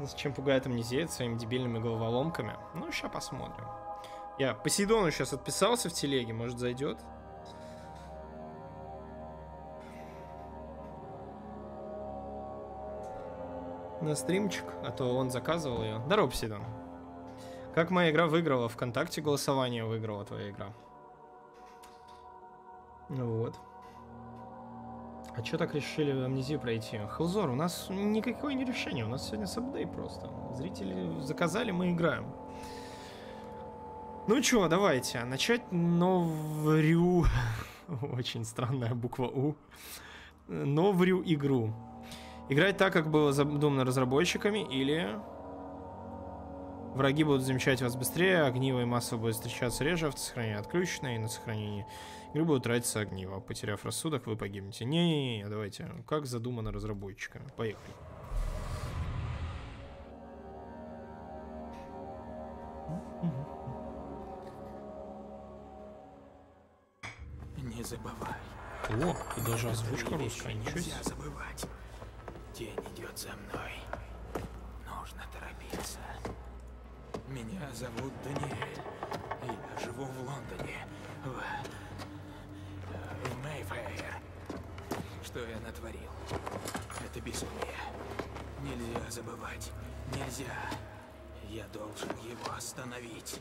Зачем пугает амнезия своими дебильными головоломками? Ну, сейчас посмотрим. Я Посейдону сейчас отписался в телеге, может, зайдет? На стримчик, а то он заказывал ее. Здорово, Посейдон. Как моя игра выиграла? Вконтакте голосование выиграла твоя игра. Ну вот. А чё так решили в Амнезию пройти? Хелзор, у нас никакое не решение. У нас сегодня сабдей просто. Зрители заказали, мы играем. Ну чё, давайте. Начать новрю... Очень странная буква У. Новрю игру. Играть так, как было задумано разработчиками, или... Враги будут замечать вас быстрее, огниво и массово будет встречаться реже, автосохранение отключено, и на сохранении игры будут тратиться огниво. Потеряв рассудок, вы погибнете. Не-не-не, давайте. Как задумано разработчиками. Поехали. Не забывай. О, и даже озвучка русская, ничего себе. Нельзя забывать. День идет за мной. Нужно торопиться. Меня зовут Даниэль. Я живу в Лондоне, в Мэйфэйр. Что я натворил? Это безумие. Нельзя забывать. Нельзя. Я должен его остановить.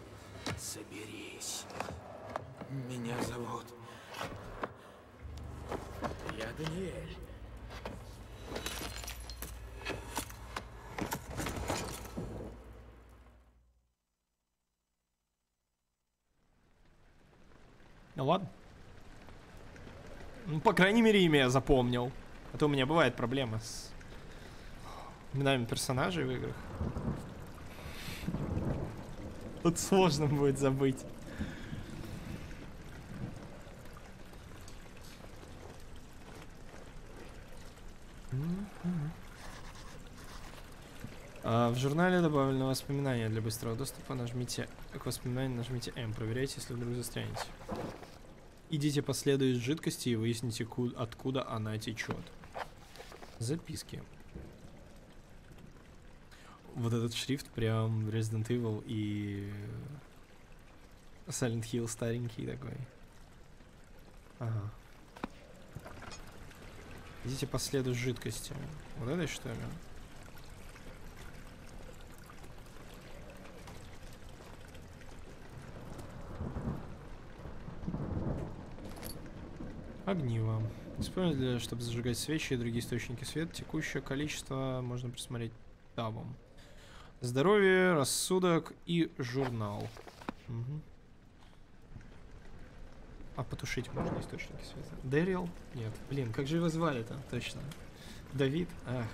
Соберись. Меня зовут... Я Даниэль. Ну ладно. Ну, по крайней мере, имя я запомнил. А то у меня бывает проблема с именами персонажей в играх. Тут сложно будет забыть. В журнале добавлено воспоминания для быстрого доступа. Нажмите к воспоминаниям, нажмите М. Проверяйте, если вдруг застрянете. Идите по следу из жидкости и выясните, откуда она течет. Записки. Вот этот шрифт прям Resident Evil и Silent Hill старенький такой. Ага. Идите по следу жидкости. Вот это что ли? Огниво. Используется, чтобы зажигать свечи и другие источники света. Текущее количество можно присмотреть табом. Здоровье, рассудок и журнал. Угу. А потушить можно источники света? Дэрил? Нет. Блин, как же его звали-то? Точно. Давид? Ах.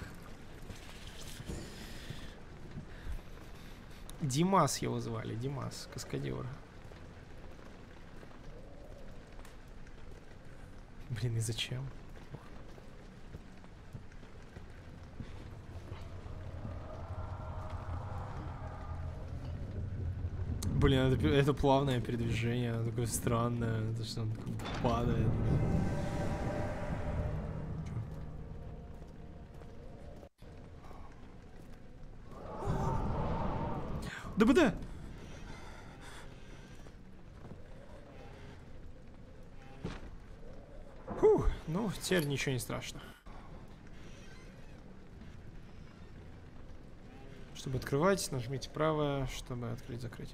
Димас его звали. Димас, каскадер. Блин, и зачем? Блин, это плавное передвижение, оно такое странное, это что, он падает. ДБД! Ну, теперь ничего не страшно. Чтобы открывать, нажмите правое, чтобы открыть-закрыть.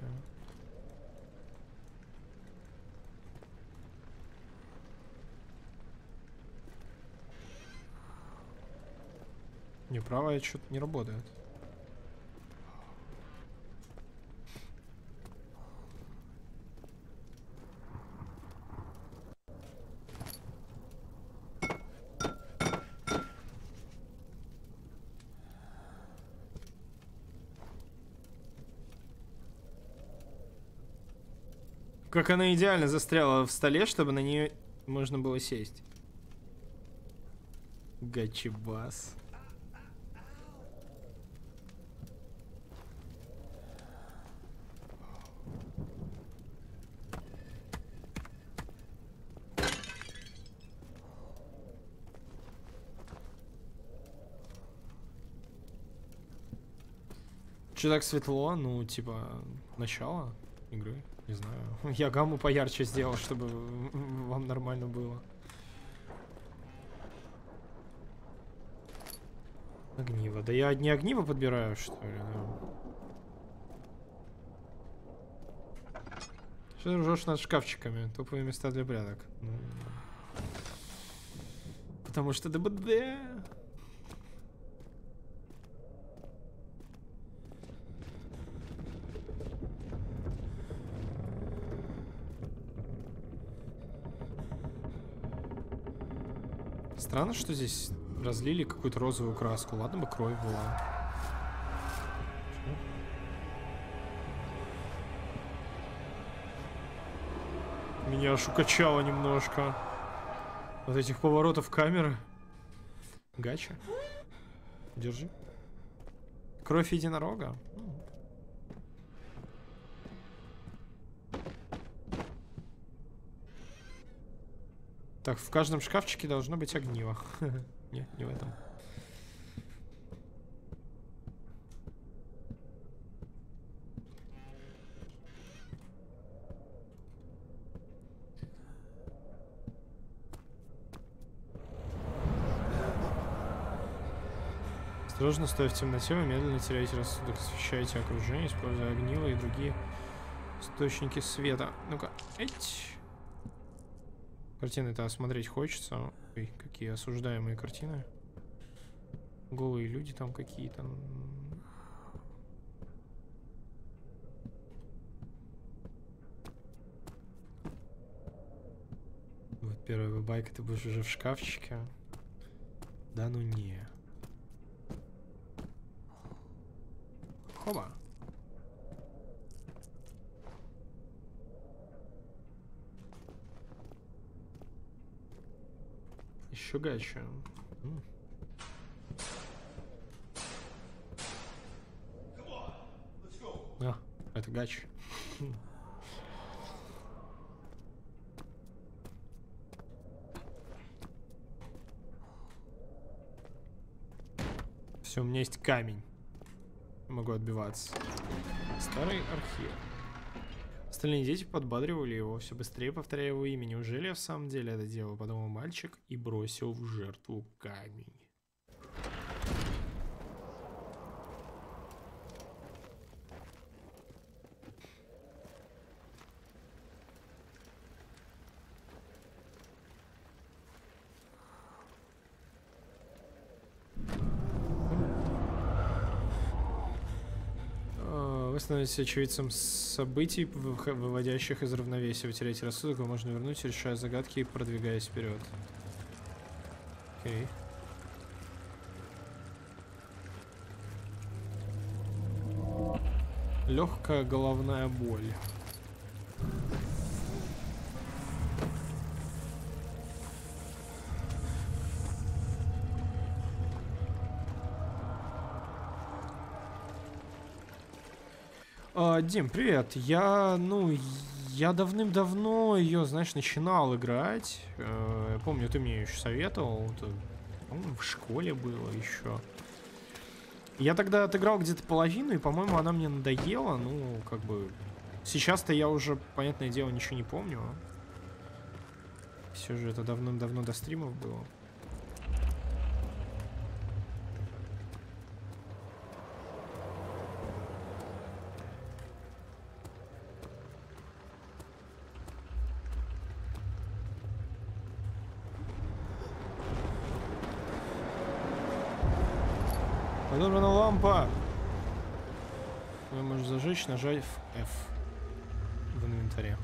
Не, правое что-то не работает. Как она идеально застряла в столе, чтобы на нее можно было сесть. Гачибас. Че так светло? Ну, типа, начало игры. Не знаю. Я гамму поярче сделал, чтобы вам нормально было. Огниво. Да я одни огниво подбираю, что ли? Что ты ржешь над шкафчиками? Топовые места для пряток. Потому что ДБД. Странно, что здесь разлили какую-то розовую краску. Ладно бы кровь была. Меня аж укачало немножко от этих поворотов камеры. Гача. Держи. Кровь единорога. Так, в каждом шкафчике должно быть огниво. Нет, не в этом. Осторожно, стоя в темноте, вы медленно теряете рассудок, освещаете окружение, используя огниво и другие источники света. Ну-ка, эть. Картины-то осмотреть хочется. Ой, какие осуждаемые картины. Голые люди там какие-то. Вот первая вебайка, ты будешь уже в шкафчике. Да ну не. Хоба. Еще гача. А, это гача. Все, у меня есть камень. Могу отбиваться. Старый архив. Остальные дети подбадривали его, все быстрее повторяя его имя. Неужели я в самом деле это делал? Подумал мальчик и бросил в жертву камень. Становитесь очевидцем событий, выводящих из равновесия. Вы теряете рассудок, его можно вернуть, решая загадки и продвигаясь вперед. Окей. Легкая головная боль. Дим, привет. Я давным-давно ее, знаешь, начинал играть. Я помню, ты мне еще советовал. Это, по-моему, в школе было еще. Я тогда отыграл где-то половину, и, по-моему, она мне надоела. Ну, как бы... Сейчас-то я уже, понятное дело, ничего не помню. Все же это давным-давно до стримов было. Подобрана лампа. Вы можете зажечь, нажать F в инвентаре.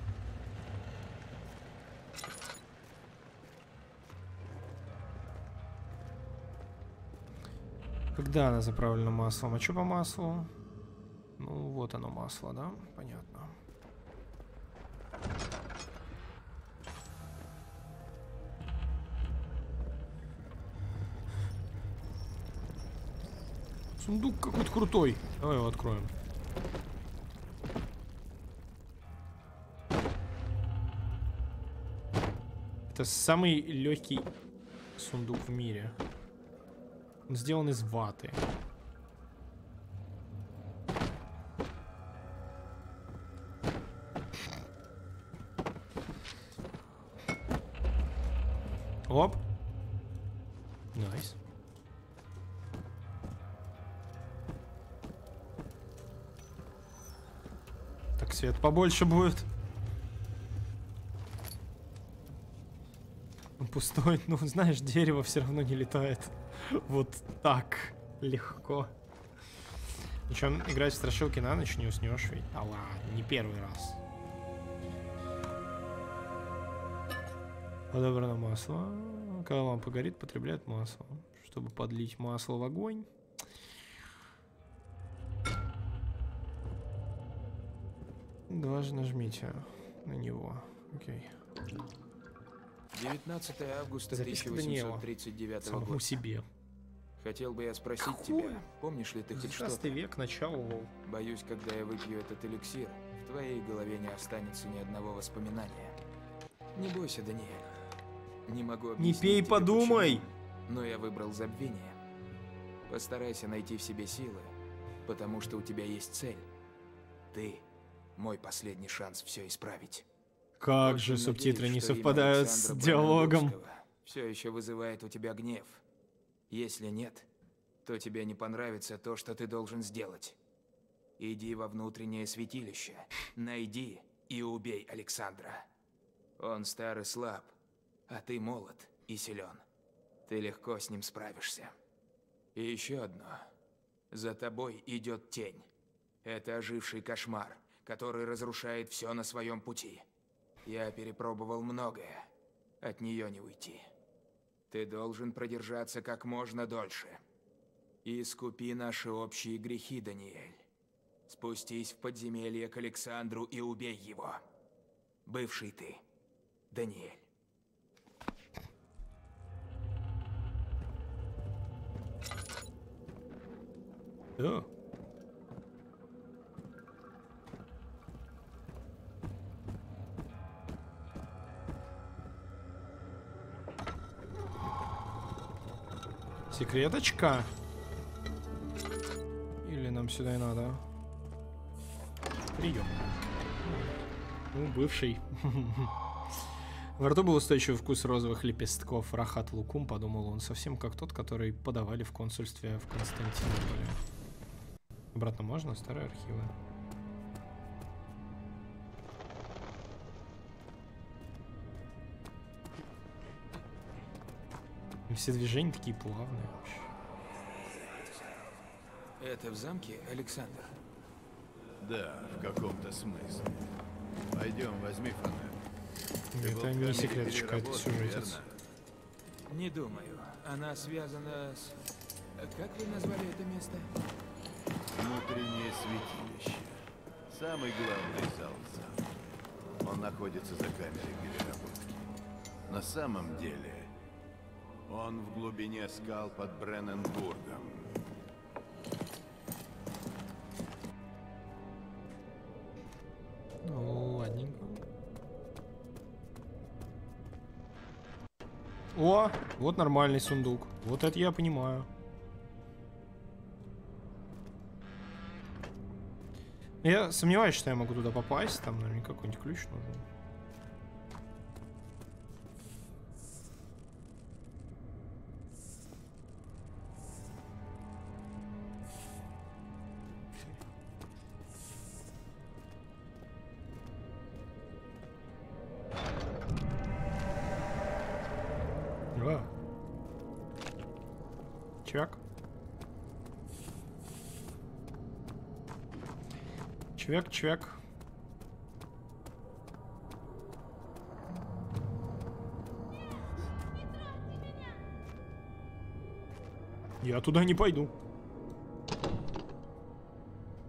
Когда она заправлена маслом? А что по маслу? Ну вот оно масло, да? Понятно. Сундук какой-то крутой. Давай его откроем. Это самый легкий сундук в мире. Он сделан из ваты. Так, свет побольше будет. Он пустой, ну знаешь, дерево все равно не летает. Вот так легко. Ничего, играть в страшилки на ночь не уснешь ведь. А ладно, не первый раз. Подобрано масло. Когда лампа горит, потребляет масло. Чтобы подлить масло в огонь. Дважды нажмите на него. Окей. 19 августа 1839 года. Самому себе. Хотел бы я спросить тебя, помнишь ли ты хоть что-то? Век, начало. Боюсь, когда я выпью этот эликсир, в твоей голове не останется ни одного воспоминания. Не бойся, Даниэль. Не могу объяснить. Не пей, подумай! Почему, но я выбрал забвение. Постарайся найти в себе силы, потому что у тебя есть цель. Ты мой последний шанс все исправить. Как же субтитры не совпадают с диалогом. Все еще вызывает у тебя гнев. Если нет, то тебе не понравится то, что ты должен сделать. Иди во внутреннее святилище, найди и убей Александра. Он стар и слаб, а ты молод и силен. Ты легко с ним справишься. И еще одно. За тобой идет тень. Это оживший кошмар, который разрушает все на своем пути. Я перепробовал многое. От нее не уйти. Ты должен продержаться как можно дольше. Искупи наши общие грехи, Даниэль. Спустись в подземелье к Александру и убей его. Бывший ты, Даниэль. Да. Секреточка? Или нам сюда и надо? Прием. Ну, бывший. Во рту был устойчивый вкус розовых лепестков. Рахат лукум, подумал он, совсем как тот, который подавали в консульстве в Константинополе. Обратно можно? Старые архивы. Все движения такие плавные вообще. Это в замке, Александр? Да, в каком-то смысле. Пойдем, возьми фонарь. Это не секреточка, это сюжетец. Не думаю. Она связана с... Как вы назвали это место? Внутреннее святилище. Самый главный зал замка. Он находится за камерой переработки. На самом деле... Он в глубине скал под Бренненбургом. Ну, ладненько. О, вот нормальный сундук. Вот это я понимаю. Я сомневаюсь, что я могу туда попасть. Там, наверное, какой-нибудь ключ нужен. Чувак. Я туда не пойду.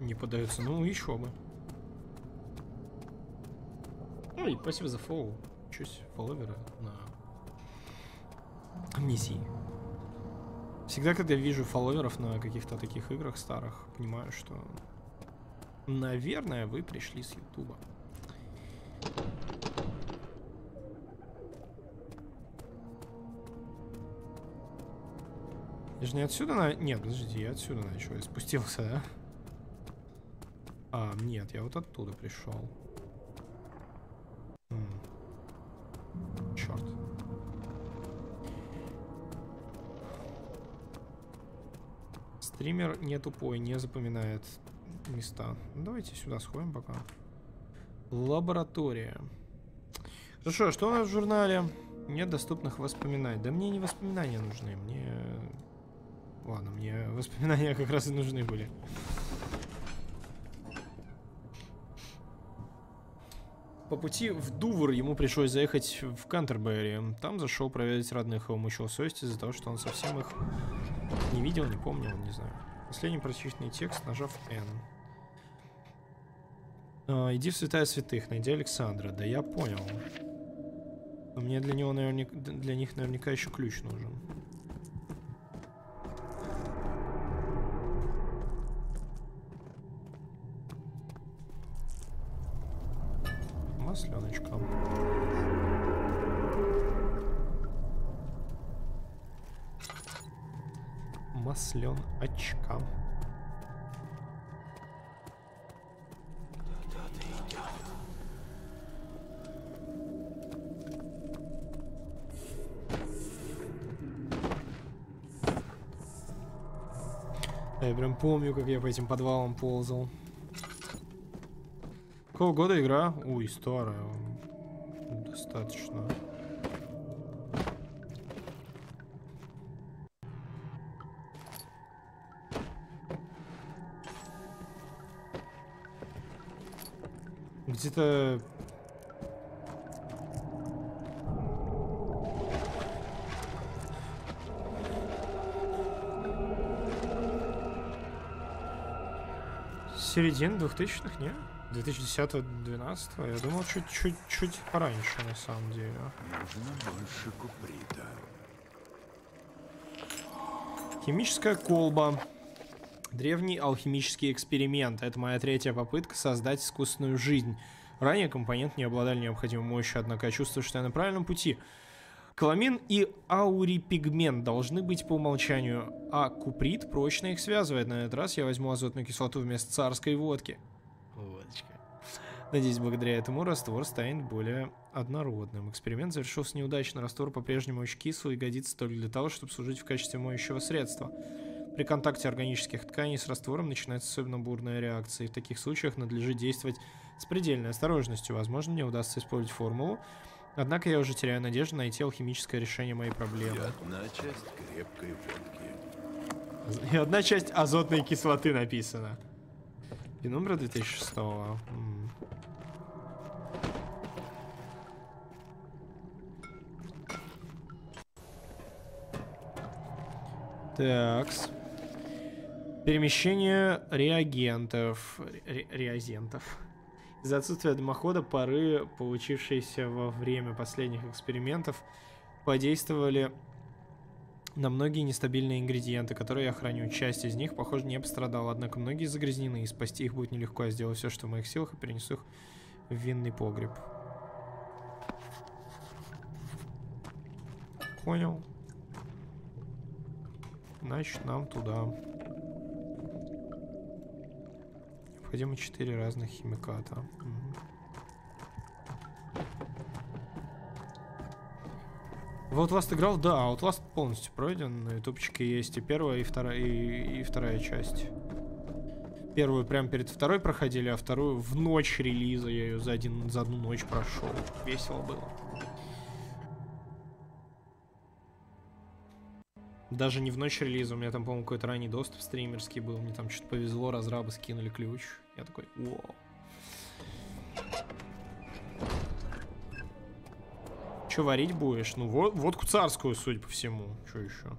Не подается. Ну еще бы. Ой, спасибо за фолл. Чуть фолловера на Амнезии. Всегда, когда вижу фолловеров на каких-то таких играх старых, понимаю, что... Наверное, вы пришли с Ютуба. Я же не отсюда на... Нет, подождите, я отсюда начал. Я спустился, да? А, нет, я вот оттуда пришел. Черт. Стример не тупой, не запоминает... места. Давайте сюда сходим пока. Лаборатория. Хорошо, что у нас в журнале? Нет доступных воспоминаний. Да мне не воспоминания нужны, мне... Ладно, мне воспоминания как раз и нужны были. По пути в Дувр ему пришлось заехать в Кантербери. Там зашел проверить родных, его мучил совесть из-за того, что он совсем их не видел, не помнил, не знаю. Последний прочитанный текст, нажав N. Иди в святая святых, найди Александра. Да я понял. Но мне для него наверняка, для них наверняка еще ключ нужен. Масленочка. Масленочка. Я прям помню, как я по этим подвалам ползал. Какого года игра? Ой, старая. Достаточно. Где-то... Середина 2000-х, не? 2010-2012, я думал, чуть-чуть пораньше, на самом деле. Нужно больше куприта. Химическая колба. Древний алхимический эксперимент. Это моя третья попытка создать искусственную жизнь. Ранее компонент не обладали необходимой мощью, однако я чувствую, что я на правильном пути. Каламин и аурипигмент должны быть по умолчанию, а куприт прочно их связывает. На этот раз я возьму азотную кислоту вместо царской водки. Водочка. Надеюсь, благодаря этому раствор станет более однородным. Эксперимент завершился неудачно. Раствор по-прежнему очень кислый и годится только для того, чтобы служить в качестве моющего средства. При контакте органических тканей с раствором начинается особенно бурная реакция. И в таких случаях надлежит действовать с предельной осторожностью. Возможно, мне удастся использовать формулу. Однако я уже теряю надежду найти алхимическое решение моей проблемы. И одна часть крепкой водки. И одна часть азотной кислоты написана. Пенумбра 2006. Такс. Перемещение реагентов. Реагентов. Из-за отсутствия дымохода пары, получившиеся во время последних экспериментов, подействовали на многие нестабильные ингредиенты, которые я храню. Часть из них, похоже, не пострадала, однако многие загрязнены, и спасти их будет нелегко. Я сделаю все, что в моих силах, и перенесу их в винный погреб. Понял. Значит, нам туда. Необходимо 4 разных химиката. В Outlast играл? Да, Outlast полностью пройден. На ютубчике есть и первая, и вторая часть. Первую прям перед второй проходили, а вторую в ночь релиза я ее за одну ночь прошел. Весело было. Даже не в ночь релиза, у меня там, по-моему, какой-то ранний доступ стримерский был. Мне там что-то повезло, разрабы скинули ключ. Я такой, вау. Че варить будешь? Ну, водку царскую, судя по всему. Что еще?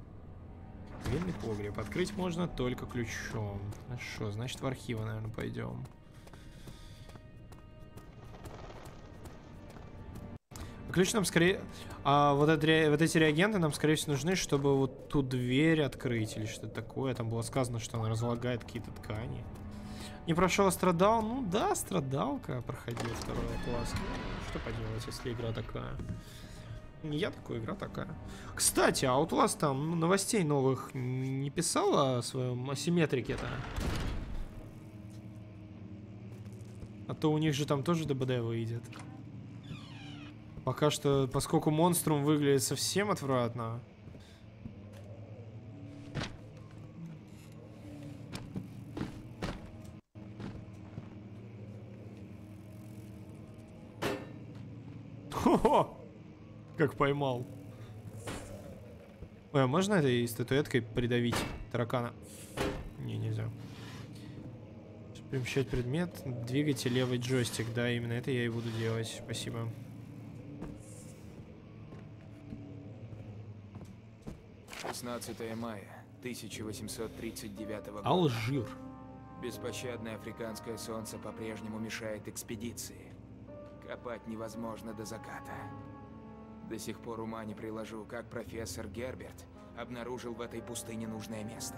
Винный погреб. Открыть можно только ключом. Хорошо, значит, в архивы, наверное, пойдем. А ключ нам скорее... А вот эти реагенты нам, скорее всего, нужны, чтобы вот ту дверь открыть или что-то такое. Там было сказано, что она разлагает какие-то ткани. Не прошел, а страдал? Ну да, страдалка. Проходил второй класс. Что поделать, если игра такая? Не я такой, игра такая. Кстати, Outlast там новостей новых не писала о своем асимметрике-то. А то у них же там тоже ДБД выйдет. Пока что, поскольку монструм выглядит совсем отвратно. Хо-хо! Как поймал. Ой, а можно этой статуэткой придавить таракана? Не, нельзя. Перемещать предмет. Двигайте левый джойстик. Да, именно это я и буду делать. Спасибо. «16 мая 1839 года. Алжир. Беспощадное африканское солнце по-прежнему мешает экспедиции. Копать невозможно до заката. До сих пор ума не приложу, как профессор Герберт обнаружил в этой пустыне нужное место.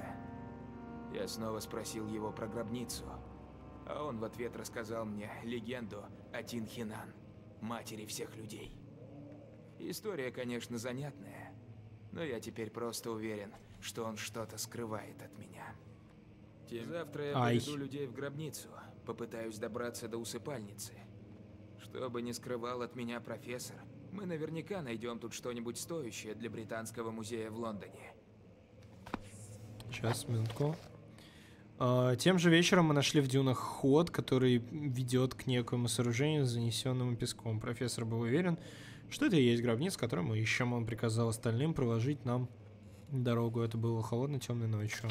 Я снова спросил его про гробницу, а он в ответ рассказал мне легенду о Тинхинан, матери всех людей. История, конечно, занятная, но я теперь просто уверен, что он что-то скрывает от меня. Завтра я поведу людей в гробницу, попытаюсь добраться до усыпальницы. Что бы ни скрывал от меня профессор, мы наверняка найдем тут что-нибудь стоящее для Британского музея в Лондоне. Сейчас, минутку. Тем же вечером мы нашли в дюнах ход, который ведет к некоему сооружению, занесенному песком. Профессор был уверен, что это и есть гробница, которую мы ищем. Он приказал остальным проложить нам дорогу. Это было холодной темной ночью.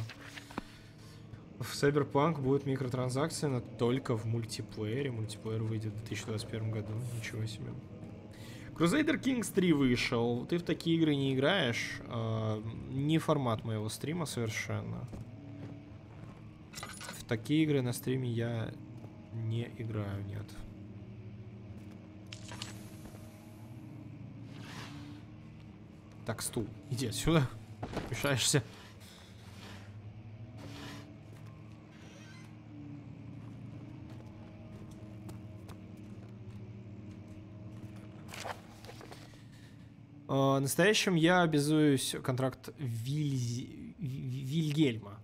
В Cyberpunk будут микротранзакции, но только в мультиплеере. Мультиплеер выйдет в 2021 году. Ничего себе. Crusader Kings 3 вышел. Ты в такие игры не играешь. Не формат моего стрима совершенно. В такие игры на стриме я не играю, нет. Так, стул, иди отсюда. Мешаешься. Настоящим я обязуюсь, контракт Вильгельма.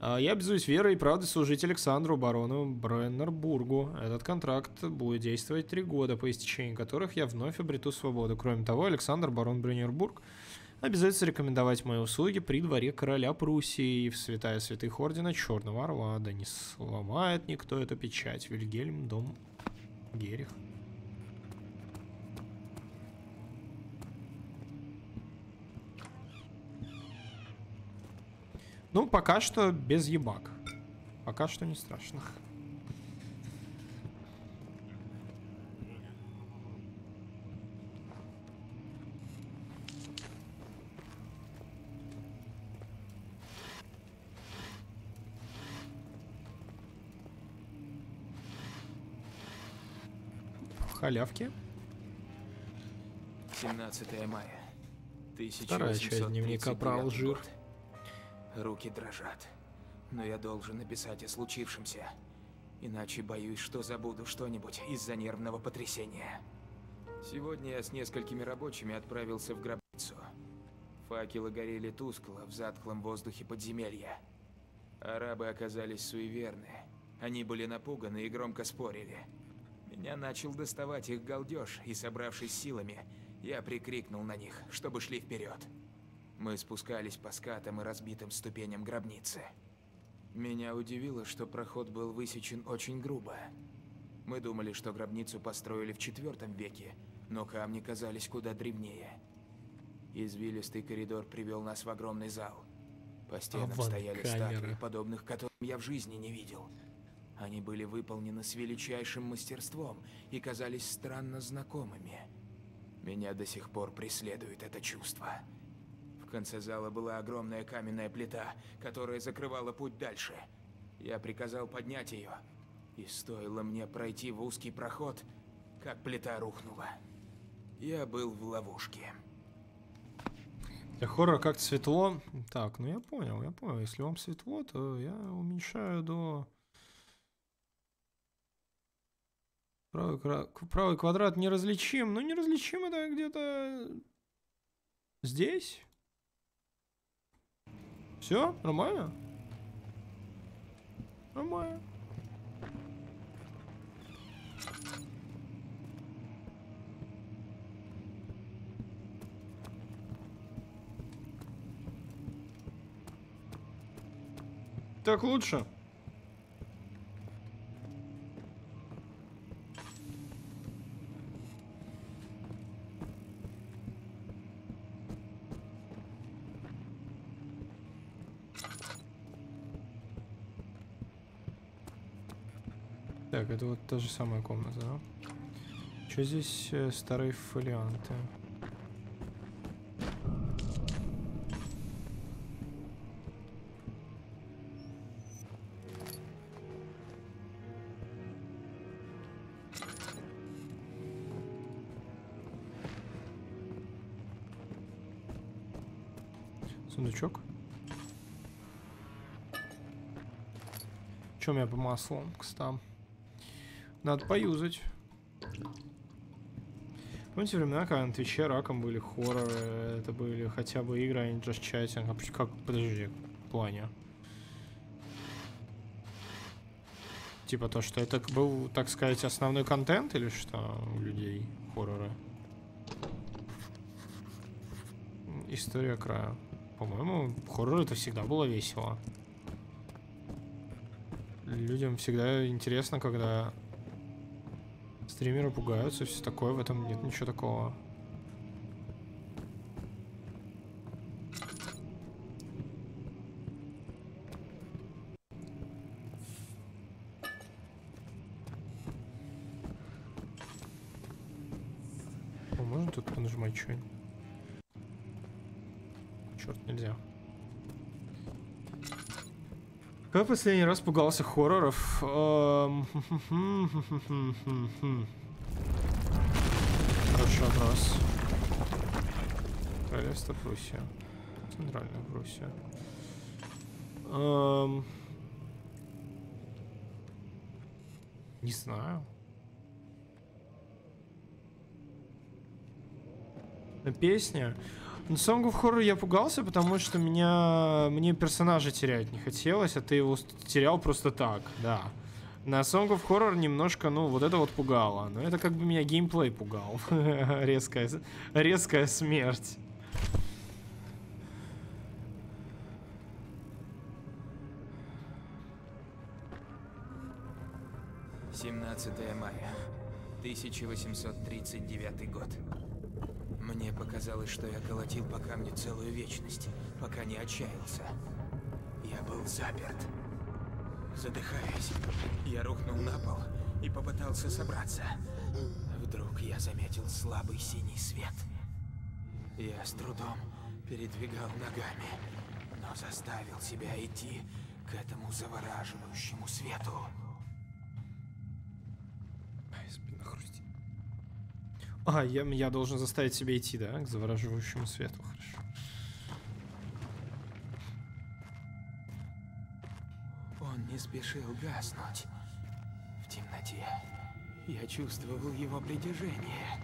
Я обязуюсь верой и правдой служить Александру, барону Бренненбургу. Этот контракт будет действовать 3 года, по истечении которых я вновь обрету свободу. Кроме того, Александр, барон Бренненбург, обязуется рекомендовать мои услуги при дворе короля Пруссии и в святая святых ордена Черного Орла. Да не сломает никто эту печать. Вильгельм, дом Герих. Ну, пока что без ебак. Пока что не страшно. Халявки. 17 мая. 1839 год. Вторая часть дневника про Алжир. Руки дрожат, но я должен написать о случившемся, иначе боюсь, что забуду что-нибудь из-за нервного потрясения. Сегодня я с несколькими рабочими отправился в гробницу. Факелы горели тускло в затхлом воздухе подземелья. Арабы оказались суеверны, они были напуганы и громко спорили. Меня начал доставать их галдеж, и, собравшись силами, я прикрикнул на них, чтобы шли вперед. Мы спускались по скатам и разбитым ступеням гробницы. Меня удивило, что проход был высечен очень грубо. Мы думали, что гробницу построили в IV веке, но камни казались куда древнее. Извилистый коридор привел нас в огромный зал. По стенам стояли статуи, подобных которым я в жизни не видел. Они были выполнены с величайшим мастерством и казались странно знакомыми. Меня до сих пор преследует это чувство. В конце зала была огромная каменная плита, которая закрывала путь дальше. Я приказал поднять ее, и стоило мне пройти в узкий проход, как плита рухнула. Я был в ловушке. Для хоррора как-то светло. Так, ну я понял. Если вам светло, то я уменьшаю до... Правый квадрат неразличим. Ну, неразличим это где-то... Здесь? Все? Нормально? Нормально. Так лучше. Так, это вот та же самая комната, да? Что здесь старые фолианты? Сундучок. Чем я по маслу, кстати? Надо поюзать. Помните времена, когда на Твиче раком были хорроры, это были хотя бы игры, а не джаз-чатинг. А как, подожди, в плане? Типа то, что это был, так сказать, основной контент или что у людей хорроры? История края. По-моему, хоррор это всегда было весело. Людям всегда интересно, когда стримеры пугаются, все такое, в этом нет ничего такого. О, можно тут понажимать что-нибудь? Черт, нельзя. Когда последний раз пугался хорроров? Хороший вопрос. Королевство Пруссия. Центральная Пруссия. Не знаю. Песня? Но сам в хоррор я пугался, потому что мне персонажа терять не хотелось, а ты его терял просто так, да. На Song of Horror немножко, ну, вот это вот пугало. Но это как бы меня геймплей пугал. Резкая смерть. «17 мая 1839 год». Мне показалось, что я колотил по камню целую вечность, пока не отчаялся. Я был заперт. Задыхаясь, я рухнул на пол и попытался собраться. Вдруг я заметил слабый синий свет. Я с трудом передвигал ногами, но заставил себя идти к этому завораживающему свету. А, я должен заставить себя идти, да, к завораживающему свету, хорошо. Он не спешил гаснуть. В темноте я чувствовал его притяжение.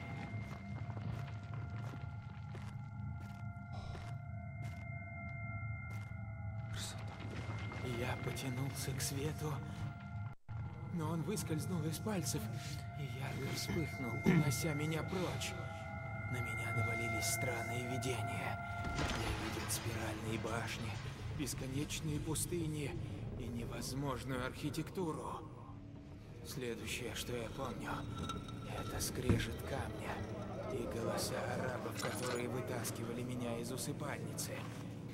Я потянулся к свету, но он выскользнул из пальцев. Ярко вспыхнул, унося меня прочь. На меня навалились странные видения. Я видел спиральные башни, бесконечные пустыни и невозможную архитектуру. Следующее, что я помню, это скрежет камня и голоса арабов, которые вытаскивали меня из усыпальницы.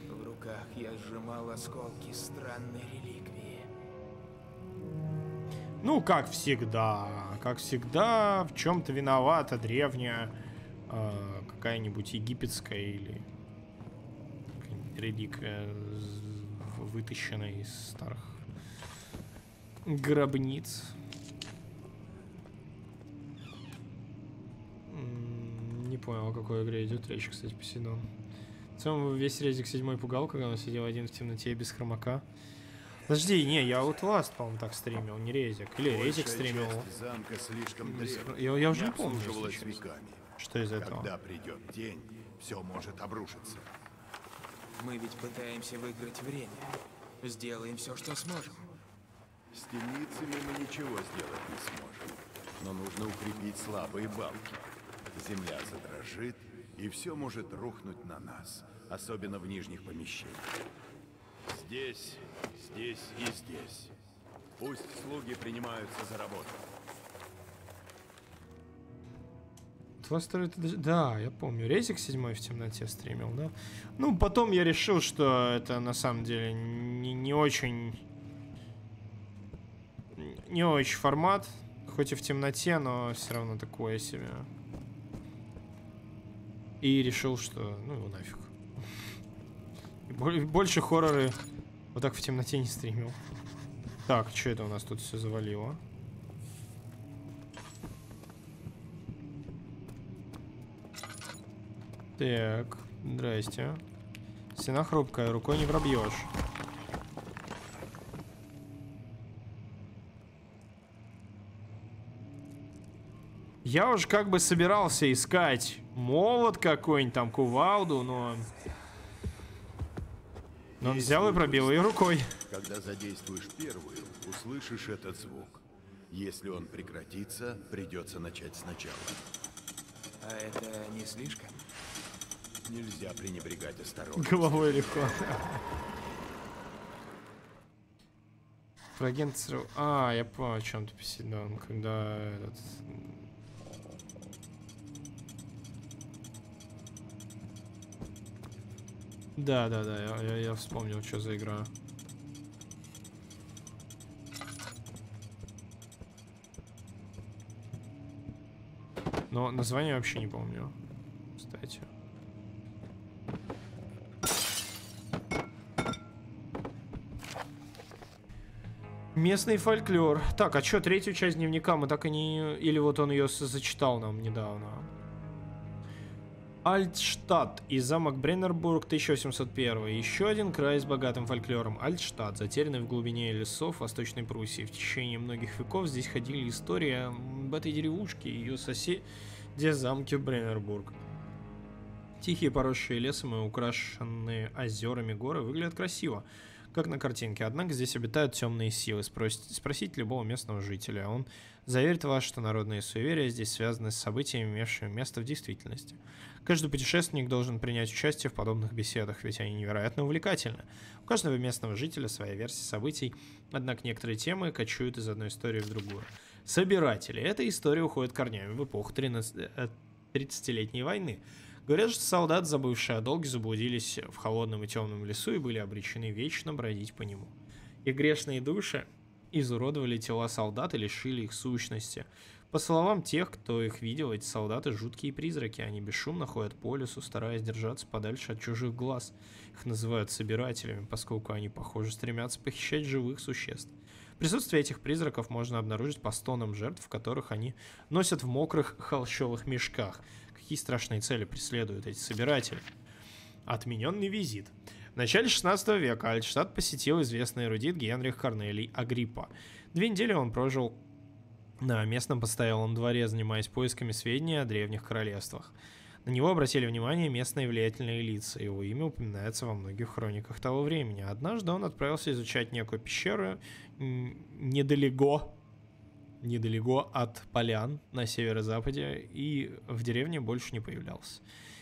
В руках я сжимал осколки странной реликвии. Ну, как всегда. Как всегда, в чем-то виновата древняя какая-нибудь египетская или реликвия, вытащенная из старых гробниц. Не понял, о какой игре идет речь, кстати, Посейдон. В целом, весь Резик 7 пугал, когда он сидел один в темноте без хромака. Подожди, не, я Outlast, по-моему, так стримил, не Резик. Или Резик стримил. Я уже не помню, что из этого. Когда придет день, все может обрушиться. Мы ведь пытаемся выиграть время. Сделаем все, что сможем. С темницами мы ничего сделать не сможем. Но нужно укрепить слабые балки. Земля задрожит, и все может рухнуть на нас. Особенно в нижних помещениях. Здесь, здесь и здесь. Пусть слуги принимаются за работу. Да, я помню. Резик 7 в темноте стримил, да? Ну, потом я решил, что это на самом деле не очень... не очень формат. Хоть и в темноте, но все равно такое себе. И решил, что ну его нафиг. Больше хорроры вот так в темноте не стримил. Так, что это у нас тут все завалило? Так, здрасте. Стена хрупкая, рукой не пробьешь. Я уж как бы собирался искать молот какой-нибудь, там, кувалду, но... он взял и пробил ее рукой. Когда задействуешь первую, услышишь этот звук. Если он прекратится, придется начать сначала. А это не слишком? Нельзя пренебрегать осторожностью. Головой легко. Фрагмент... А, я понял, о чем ты, Посейдон, когда этот... Да, я вспомнил, что за игра. Но название вообще не помню, кстати. Местный фольклор. Так, а что, третью часть дневника мы так и не... Или вот он ее зачитал нам недавно. Альтштадт и замок Бренненбург 1801. Еще один край с богатым фольклором. Альтштадт, затерянный в глубине лесов Восточной Пруссии. В течение многих веков здесь ходили истории об этой деревушке и ее соседе замке Бренненбург. Тихие поросшие лесом и украшенные озерами горы выглядят красиво, как на картинке. Однако здесь обитают темные силы. Спросите любого местного жителя. Он заверит вас, что народные суеверия здесь связаны с событиями, имевшими место в действительности. Каждый путешественник должен принять участие в подобных беседах, ведь они невероятно увлекательны. У каждого местного жителя своя версия событий, однако некоторые темы кочуют из одной истории в другую. Собиратели. Эта история уходит корнями в эпоху 30-летней войны. Говорят, что солдаты, забывшие о долге, заблудились в холодном и темном лесу и были обречены вечно бродить по нему. И грешные души изуродовали тела солдат и лишили их сущности. По словам тех, кто их видел, эти солдаты жуткие призраки. Они бесшумно ходят по лесу, стараясь держаться подальше от чужих глаз. Их называют собирателями, поскольку они, похоже, стремятся похищать живых существ. Присутствие этих призраков можно обнаружить по стонам жертв, которых они носят в мокрых холщовых мешках. Какие страшные цели преследуют эти собиратели? Отмененный визит. В начале 16 века Альтштадт посетил известный эрудит Генрих Корнелий Агриппа. 2 недели он прожил на местном постоялом дворе, занимаясь поисками сведений о древних королевствах. На него обратили внимание местные влиятельные лица, его имя упоминается во многих хрониках того времени. Однажды он отправился изучать некую пещеру недалеко от полян на северо-западе и в деревне больше не появлялся.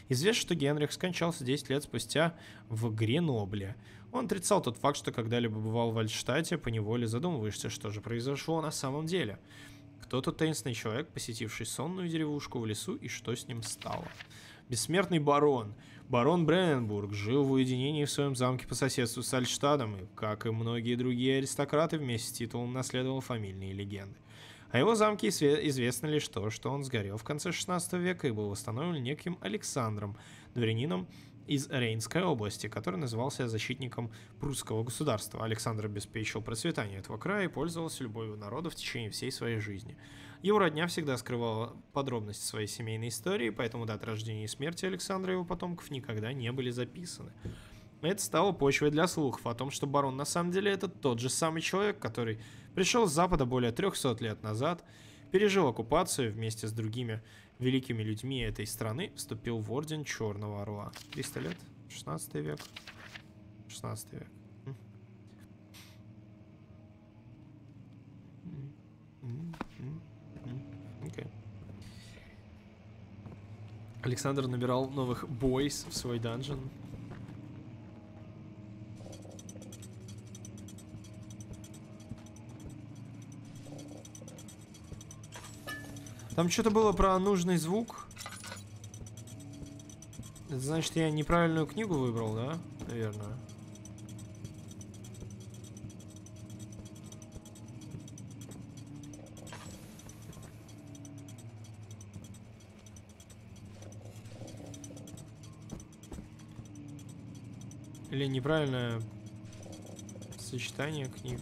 Известно, что Генрих скончался 10 лет спустя в Гренобле. Он отрицал тот факт, что когда-либо бывал в Альтштадте, поневоле задумываешься, что же произошло на самом деле. Кто тот таинственный человек, посетивший сонную деревушку в лесу, и что с ним стало? Бессмертный барон. Барон Бренненбург жил в уединении в своем замке по соседству с Альтштадтом и, как и многие другие аристократы, вместе с титулом наследовал фамильные легенды. О его замке известно лишь то, что он сгорел в конце 16 века и был восстановлен неким Александром, дворянином из Рейнской области, который назывался защитником прусского государства. Александр обеспечил процветание этого края и пользовался любовью народа в течение всей своей жизни. Его родня всегда скрывала подробности своей семейной истории, поэтому даты рождения и смерти Александра и его потомков никогда не были записаны. Это стало почвой для слухов о том, что барон на самом деле это тот же самый человек, который пришел с Запада более 300 лет назад, пережил оккупацию и вместе с другими великими людьми этой страны вступил в Орден Черного Орла. 300 лет? 16 век? 16 век. Okay. Александр набирал новых бойс в свой данжен. Там что-то было про нужный звук. Это значит, я неправильную книгу выбрал, да? Наверное. Или неправильное сочетание книг.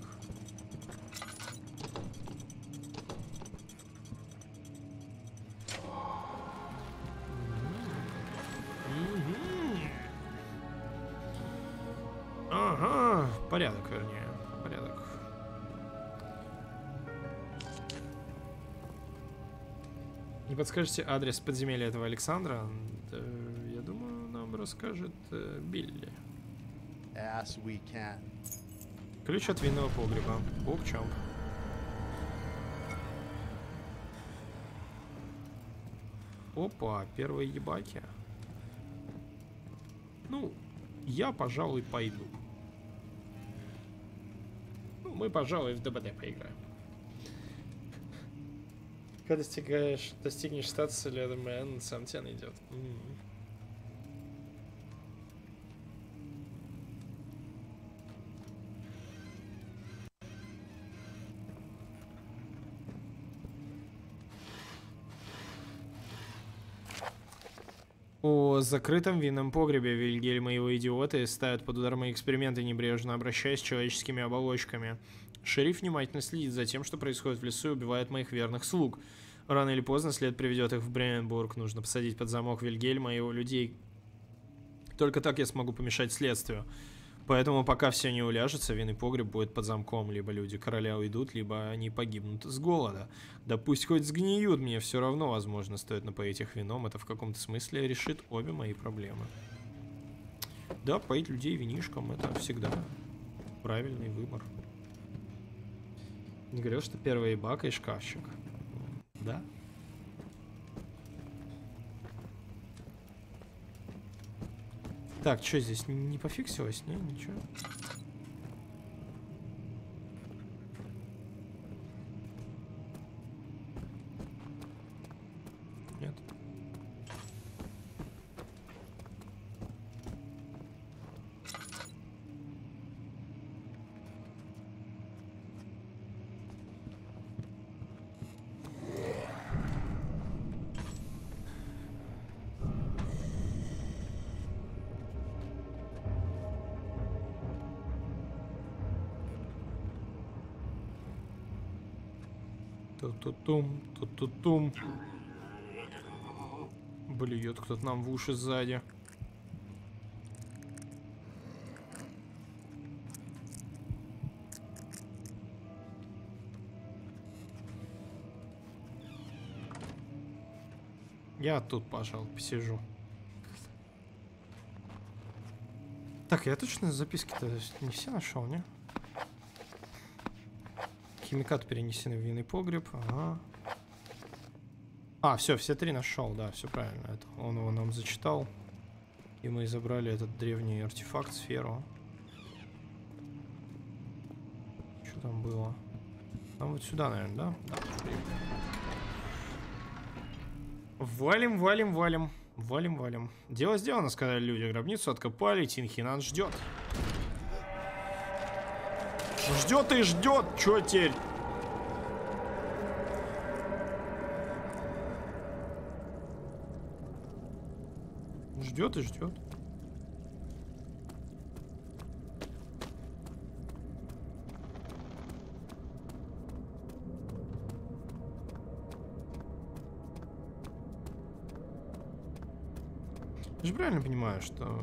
Ага, порядок, вернее. Порядок. Не подскажете адрес подземелья этого Александра? Я думаю, нам расскажет Билли. Ключ от винного погреба. Бог чем. Опа, первые ебаки. Ну, я, пожалуй, пойду. Ну, мы, пожалуй, в ДБД поиграем. Когда достигнешь статуса Ледермен, сам тебя найдет. В закрытом винном погребе Вильгельм и его идиоты ставят под удар мои эксперименты, небрежно обращаясь с человеческими оболочками. Шериф внимательно следит за тем, что происходит в лесу, и убивает моих верных слуг. Рано или поздно след приведет их в Бренненбург. Нужно посадить под замок Вильгельма и его людей. Только так я смогу помешать следствию. Поэтому пока все не уляжется, винный погреб будет под замком. Либо люди короля уйдут, либо они погибнут с голода. Да пусть хоть сгниют, мне все равно, возможно, стоит напоить их вином. Это в каком-то смысле решит обе мои проблемы. Да, поить людей винишком — это всегда правильный выбор. Не говорил, что первый бак и шкафчик. Да? Так, что здесь? Не пофиксилось? Не, ничего. Нет. Ту-ту-тум. Блюет кто-то нам в уши сзади. Я тут, пожалуй, посижу. Так, я точно записки-то не все нашел, не? Химикаты перенесены в винный погреб. Ага. А, все три нашел, да, все правильно. Это он его нам зачитал. И мы забрали этот древний артефакт, сферу. Что там было? Там вот сюда, наверное, да? Да. Валим, валим, валим. Валим, валим. Дело сделано, сказали люди. Гробницу откопали, Тинхинан ждет. Ждет и ждет, чё теперь? Ждет и ждет. Я же правильно понимаю, что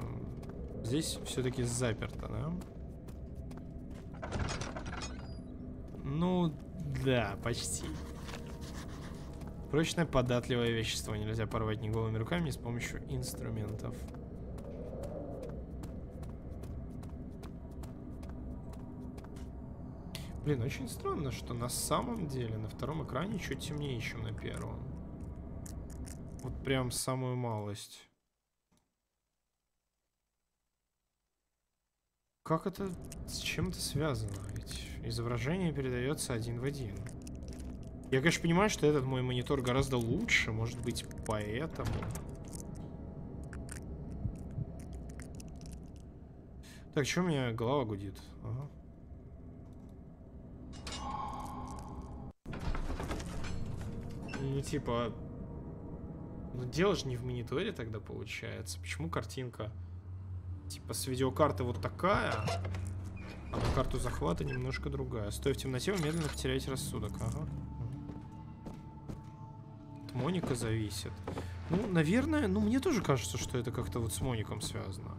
здесь все-таки заперто, да? Ну, да, почти. Прочное податливое вещество. Нельзя порвать ни голыми руками, ни с помощью инструментов. Блин, очень странно, что на самом деле на втором экране чуть темнее, чем на первом. Вот прям самую малость. Как это с чем-то связано? Ведь изображение передается один в один. Я, конечно, понимаю, что этот мой монитор гораздо лучше, может быть, поэтому. Так, что у меня голова гудит? Ага. Ну, типа, ну дело же не в мониторе тогда получается. Почему картинка? Типа с видеокарты вот такая, а на карту захвата немножко другая. Стоя в темноте, вы медленно потеряете рассудок. Ага. От Моника зависит. Ну, наверное, ну мне тоже кажется, что это как-то вот с Моником связано.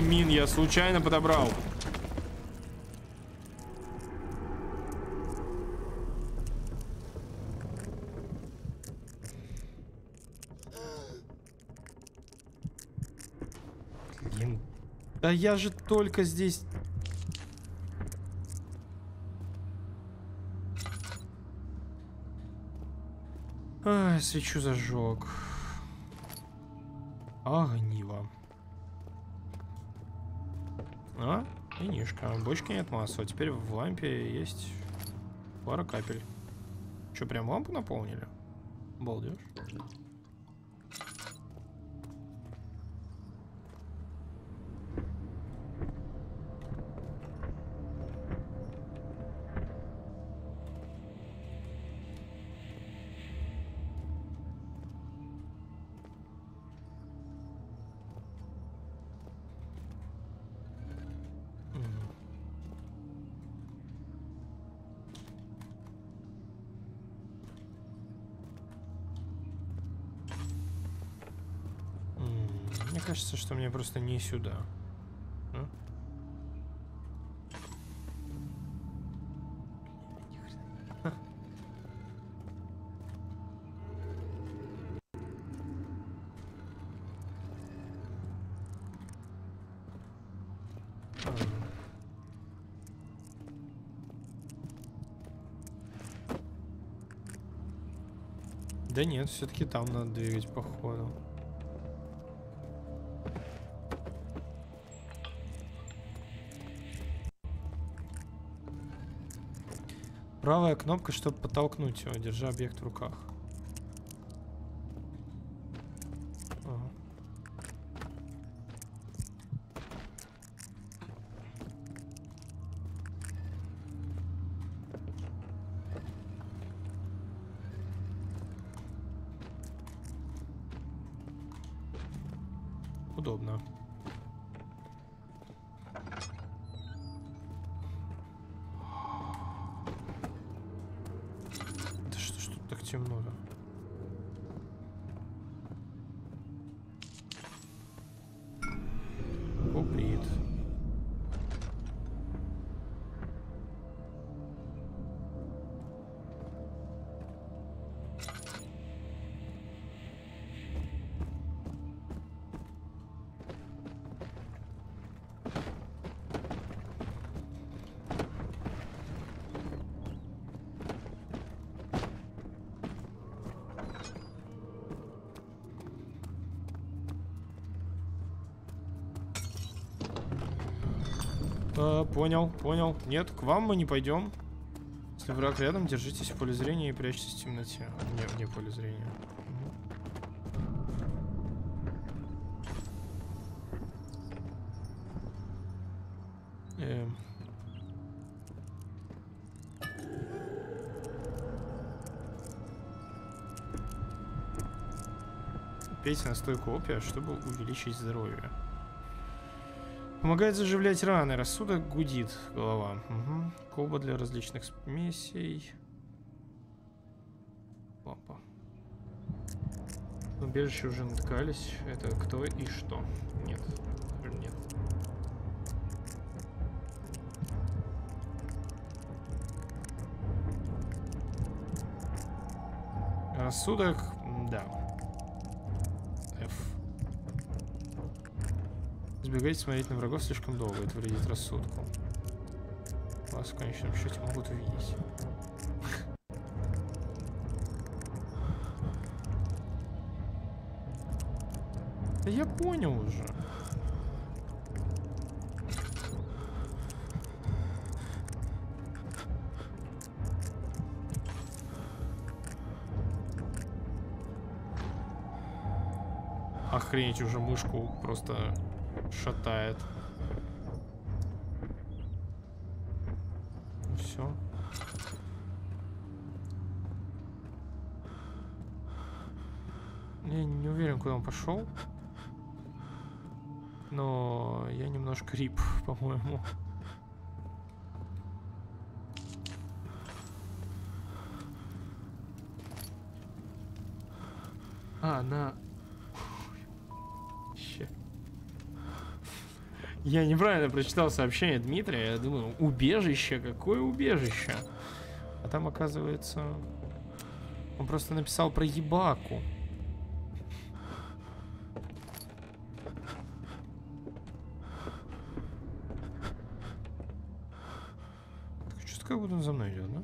Мин я случайно подобрал. Блин. Да я же только здесь. Ай, свечу зажег. Огниво. А, и нишка. Бочки нет масла. Теперь в лампе есть пара капель. Че, прям лампу наполнили? Балдеж. Что мне просто не сюда. А? Да нет, все-таки там надо двигать, походу. Правая кнопка, чтобы подтолкнуть его, держа объект в руках. Ага. Удобно. Понял, понял. Нет, к вам мы не пойдем. Если враг рядом, держитесь в поле зрения и прячьтесь в темноте. Нет, не поле зрения. Пейте настойку опия, чтобы увеличить здоровье. Помогает заживлять раны. Рассудок гудит. Голова. Угу. Колба для различных смесей. Лампа. Убежище уже наткались. Это кто и что? Нет. Нет. Рассудок. Да. Избегайте смотреть на врагов слишком долго, это вредит рассудку. Вас в конечном счете могут увидеть. Да я понял уже. Охренеть, уже мышку просто шатает. Ну все. Я не уверен, куда он пошел. Но я немножко рип, по-моему. А, на... Я неправильно прочитал сообщение Дмитрия. Я думаю, убежище? Какое убежище? А там, оказывается, он просто написал про ебаку. Что-то как будто он за мной идет, да?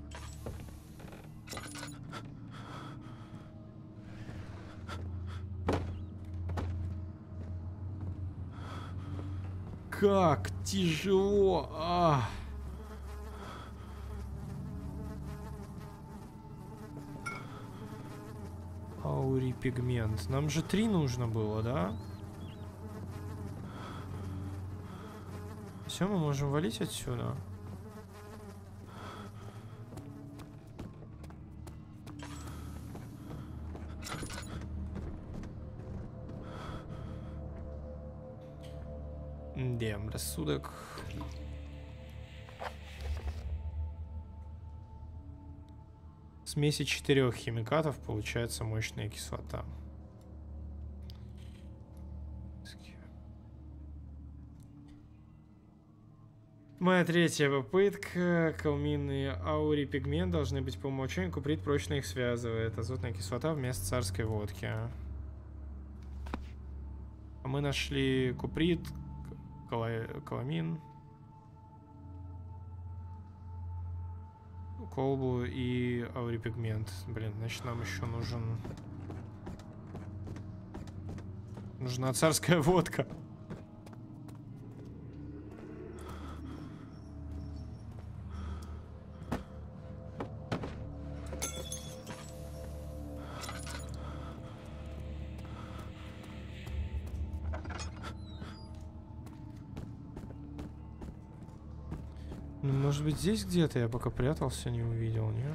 Как тяжело. А. Аурипигмент. Нам же 3 нужно было, да? Все, мы можем валить отсюда. Рассудок. Смеси 4 химикатов получается мощная кислота. Моя 3-я попытка. Калминные аурипигмент должны быть по умолчанию. Куприт прочно их связывает. Азотная кислота вместо царской водки. А мы нашли куприт. Каламин, колбу и аурипигмент. Блин, значит, нам еще нужна царская водка. Может быть, здесь где-то я пока прятался, не увидел, не?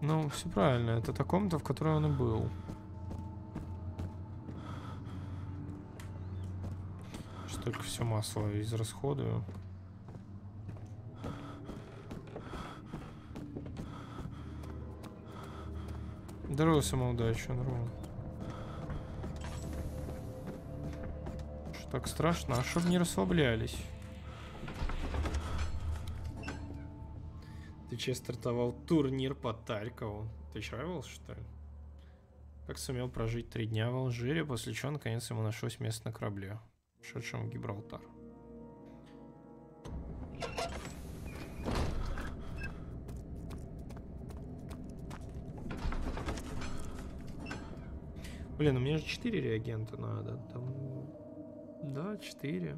Ну, все правильно, это та комната, в которой он и был. Только все масло израсходую. Здорово, самоудача, здорово. Что так страшно? А чтоб не расслаблялись. Ты че стартовал турнир по Тарькову? Ты чайвал, что ли? Как сумел прожить 3 дня в Алжире, после чего наконец ему нашлось место на корабле, шедшим в Гибралтар. Блин, у меня же 4 реагента надо. Там... Да, 4.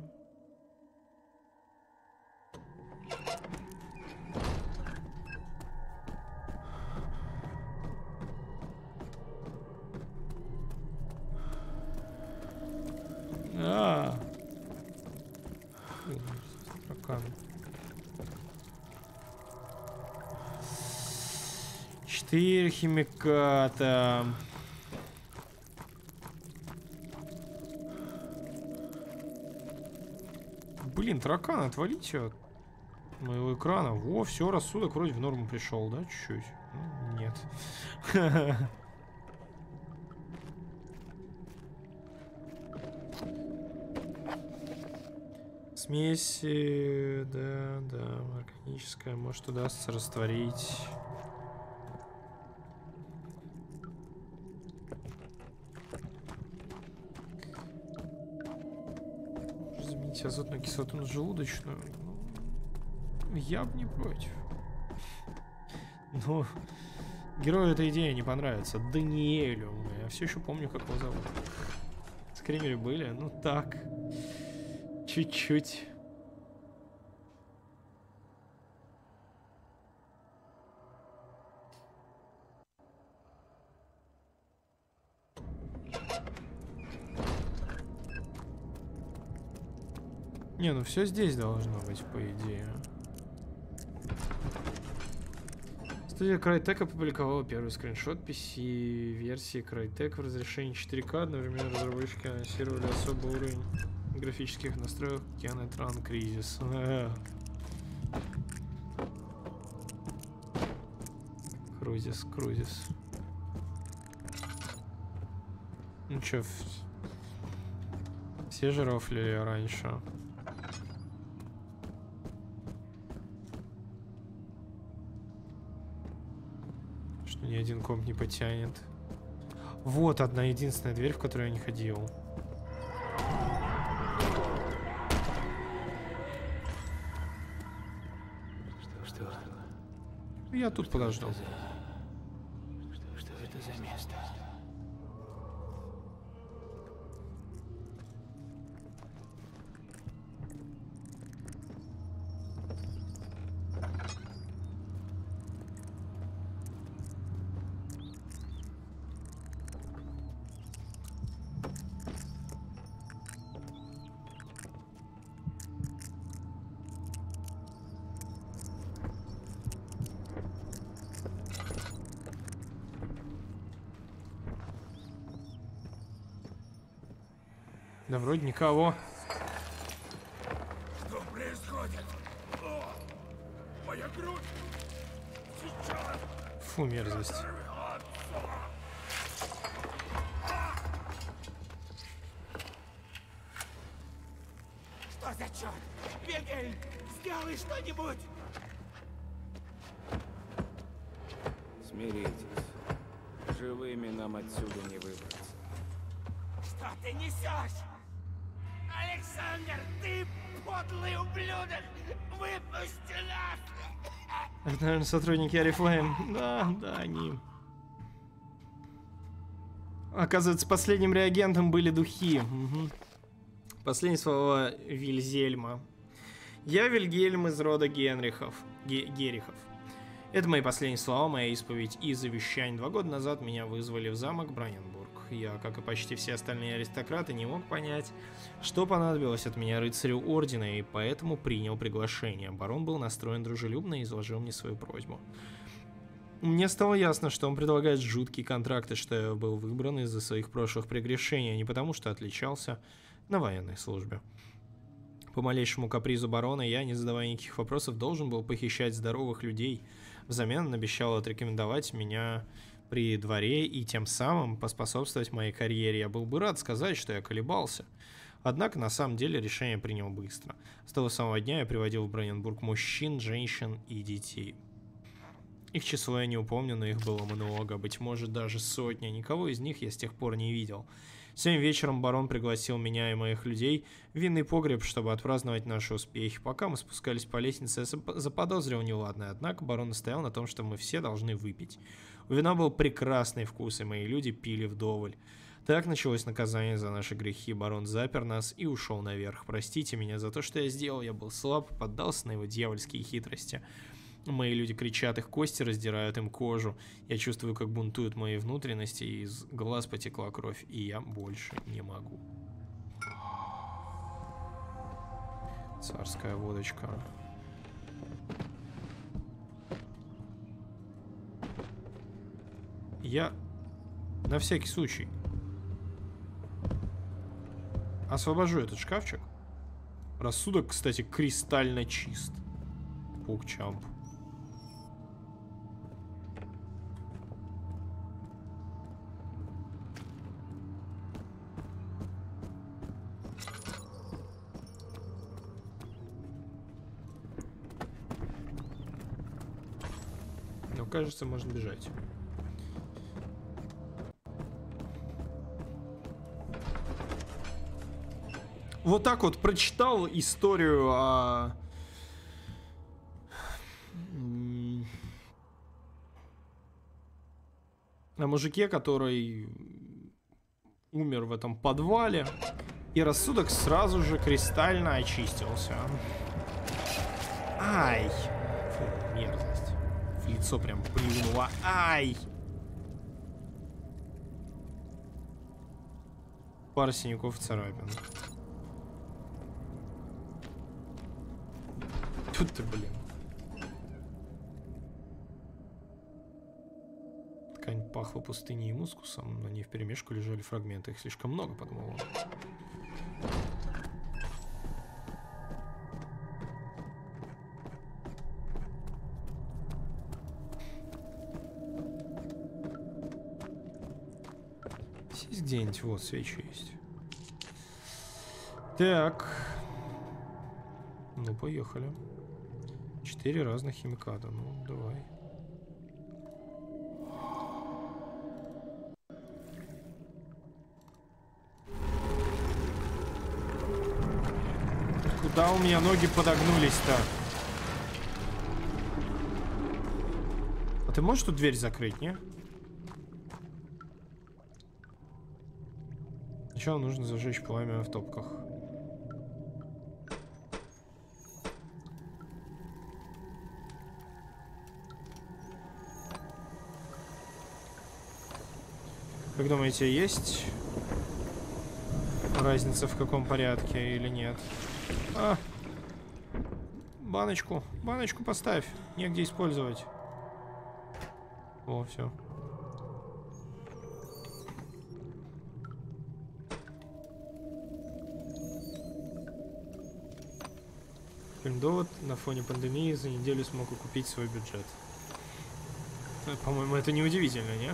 Химиката. Блин, таракан, отвалите от моего экрана. Во, все, рассудок вроде в норму пришел, да? Чуть-чуть. Ну, нет. Смеси, да, органическая, может, удастся растворить. Азотную кислоту на желудочную, ну, я бы не против, но Герою эта идея не понравится. Даниэлю. Я все еще помню, как его зовут. Скримеры были? Ну так. Чуть-чуть. Не, ну все здесь должно быть, по идее. Студия Crytek опубликовала первый скриншот PC-версии Crytek в разрешении 4К. Одновременно разработчики анонсировали особый уровень графических настроек Кианатран Crysis. Cruises. Ну чё, все же рофлили раньше. Ни один комп не потянет. Вот одна единственная дверь, в которую я не ходил. Что? Я тут подожду. Что это за место? Да вроде никого. Что происходит? О, моя грудь! Сейчас! Фу, мерзость. Что за черт? Вильгельм, сделай что-нибудь! Смиритесь. Живыми нам отсюда не выбраться. Что ты несешь? Александр, ты подлый ублюдок! Выпусти нас! Это, наверное, сотрудники Арифлейм. Да, они. Оказывается, последним реагентом были духи. Угу. Последние слова Вильгельма. Я Вильгельм из рода Генрихов. Герихов. Это мои последние слова, моя исповедь и завещание. 2 года назад меня вызвали в замок Бранденбург. Я, как и почти все остальные аристократы, не мог понять, что понадобилось от меня рыцарю ордена, и поэтому принял приглашение. Барон был настроен дружелюбно и изложил мне свою просьбу. Мне стало ясно, что он предлагает жуткие контракты, что я был выбран из-за своих прошлых прегрешений, а не потому, что отличался на военной службе. По малейшему капризу барона я, не задавая никаких вопросов, должен был похищать здоровых людей. Взамен он обещал отрекомендовать меня при дворе и тем самым поспособствовать моей карьере. Я был бы рад сказать, что я колебался. Однако, на самом деле, решение принял быстро. С того самого дня я приводил в Бранденбург мужчин, женщин и детей. Их число я не упомню, но их было много, быть может, даже сотня. Никого из них я с тех пор не видел. Сегодня вечером барон пригласил меня и моих людей в винный погреб, чтобы отпраздновать наши успехи. Пока мы спускались по лестнице, я заподозрил неладное, однако барон настоял на том, что мы все должны выпить. У вина был прекрасный вкус, и мои люди пили вдоволь. Так началось наказание за наши грехи. Барон запер нас и ушел наверх. Простите меня за то, что я сделал. Я был слаб, поддался на его дьявольские хитрости. Мои люди кричат, их кости раздирают им кожу. Я чувствую, как бунтуют мои внутренности, и из глаз потекла кровь, и я больше не могу. Царская водочка. Я на всякий случай освобожу этот шкафчик. Рассудок, кстати, кристально чист. Пук-чамп. Но кажется, можно бежать. Вот так вот прочитал историю о... о мужике, который умер в этом подвале, и рассудок сразу же кристально очистился. Ай! Фу, мерзость. В лицо прям плюнуло. Ай! Пара синяков, царапин. Тут ты, блин. Ткань пахла пустыней и мускусом, но не вперемешку лежали фрагменты. Их слишком много, подумал он. Здесь где-нибудь вот свечи есть. Так. Ну, поехали. 4 разных химиката. Ну, давай. Куда у меня ноги подогнулись-то? А ты можешь тут дверь закрыть, не? Сначала нужно зажечь пламя в топках. Как думаете, есть разница в каком порядке или нет? А, баночку. Баночку поставь. Негде использовать. О, все. Довод: на фоне пандемии за неделю смог окупить свой бюджет. По-моему, это неудивительно, не?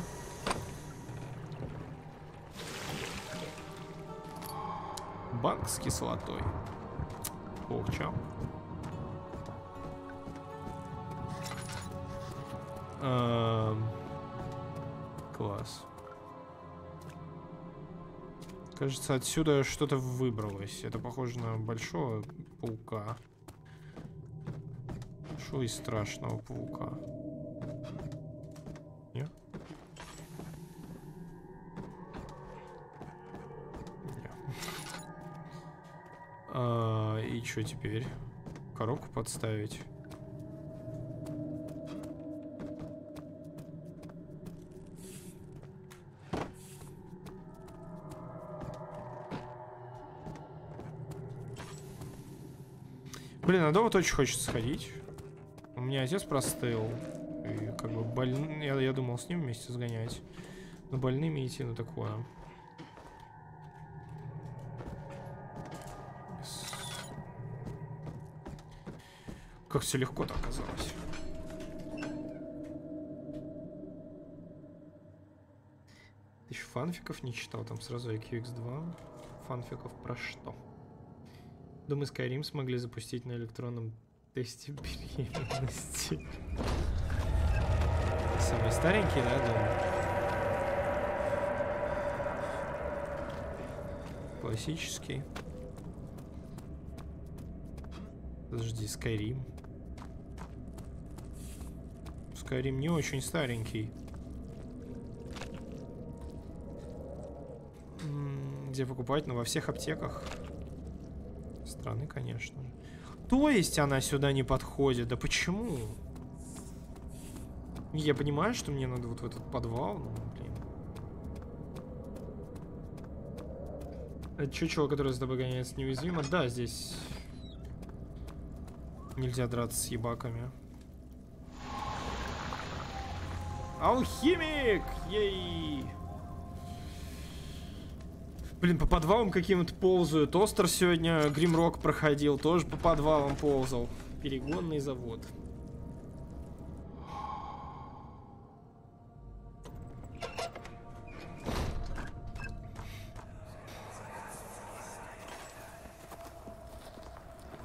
Банк с кислотой. Ох, чё. Класс. Кажется, отсюда что-то выбралось. Это похоже на большого паука. И страшного паука. Нет? Нет. А, и что теперь? Коробку подставить? Блин, а довод очень хочется сходить. У меня отец простыл, и как бы больный, я думал с ним вместе сгонять, но больными идти на такое. Как все легко-то оказалось. Ты еще фанфиков не читал, там сразу IQX2. Фанфиков про что? Думаю, Skyrim смогли запустить на электронном тесте беременности. Самые старенькие, да, думаю? Классический. Подожди, Skyrim. Skyrim не очень старенький. Где покупать? Ну, во всех аптеках страны, конечно же. То есть она сюда не подходит. Да почему? Я понимаю, что мне надо вот в этот подвал. Ну, блин. Это чё, чувак, который за тобой гоняется, неуязвимо? Да, здесь нельзя драться с ебаками. Алхимик! Ей! Блин, по подвалам каким-то ползают. Остер сегодня Гримрок проходил, тоже по подвалам ползал. Перегонный завод.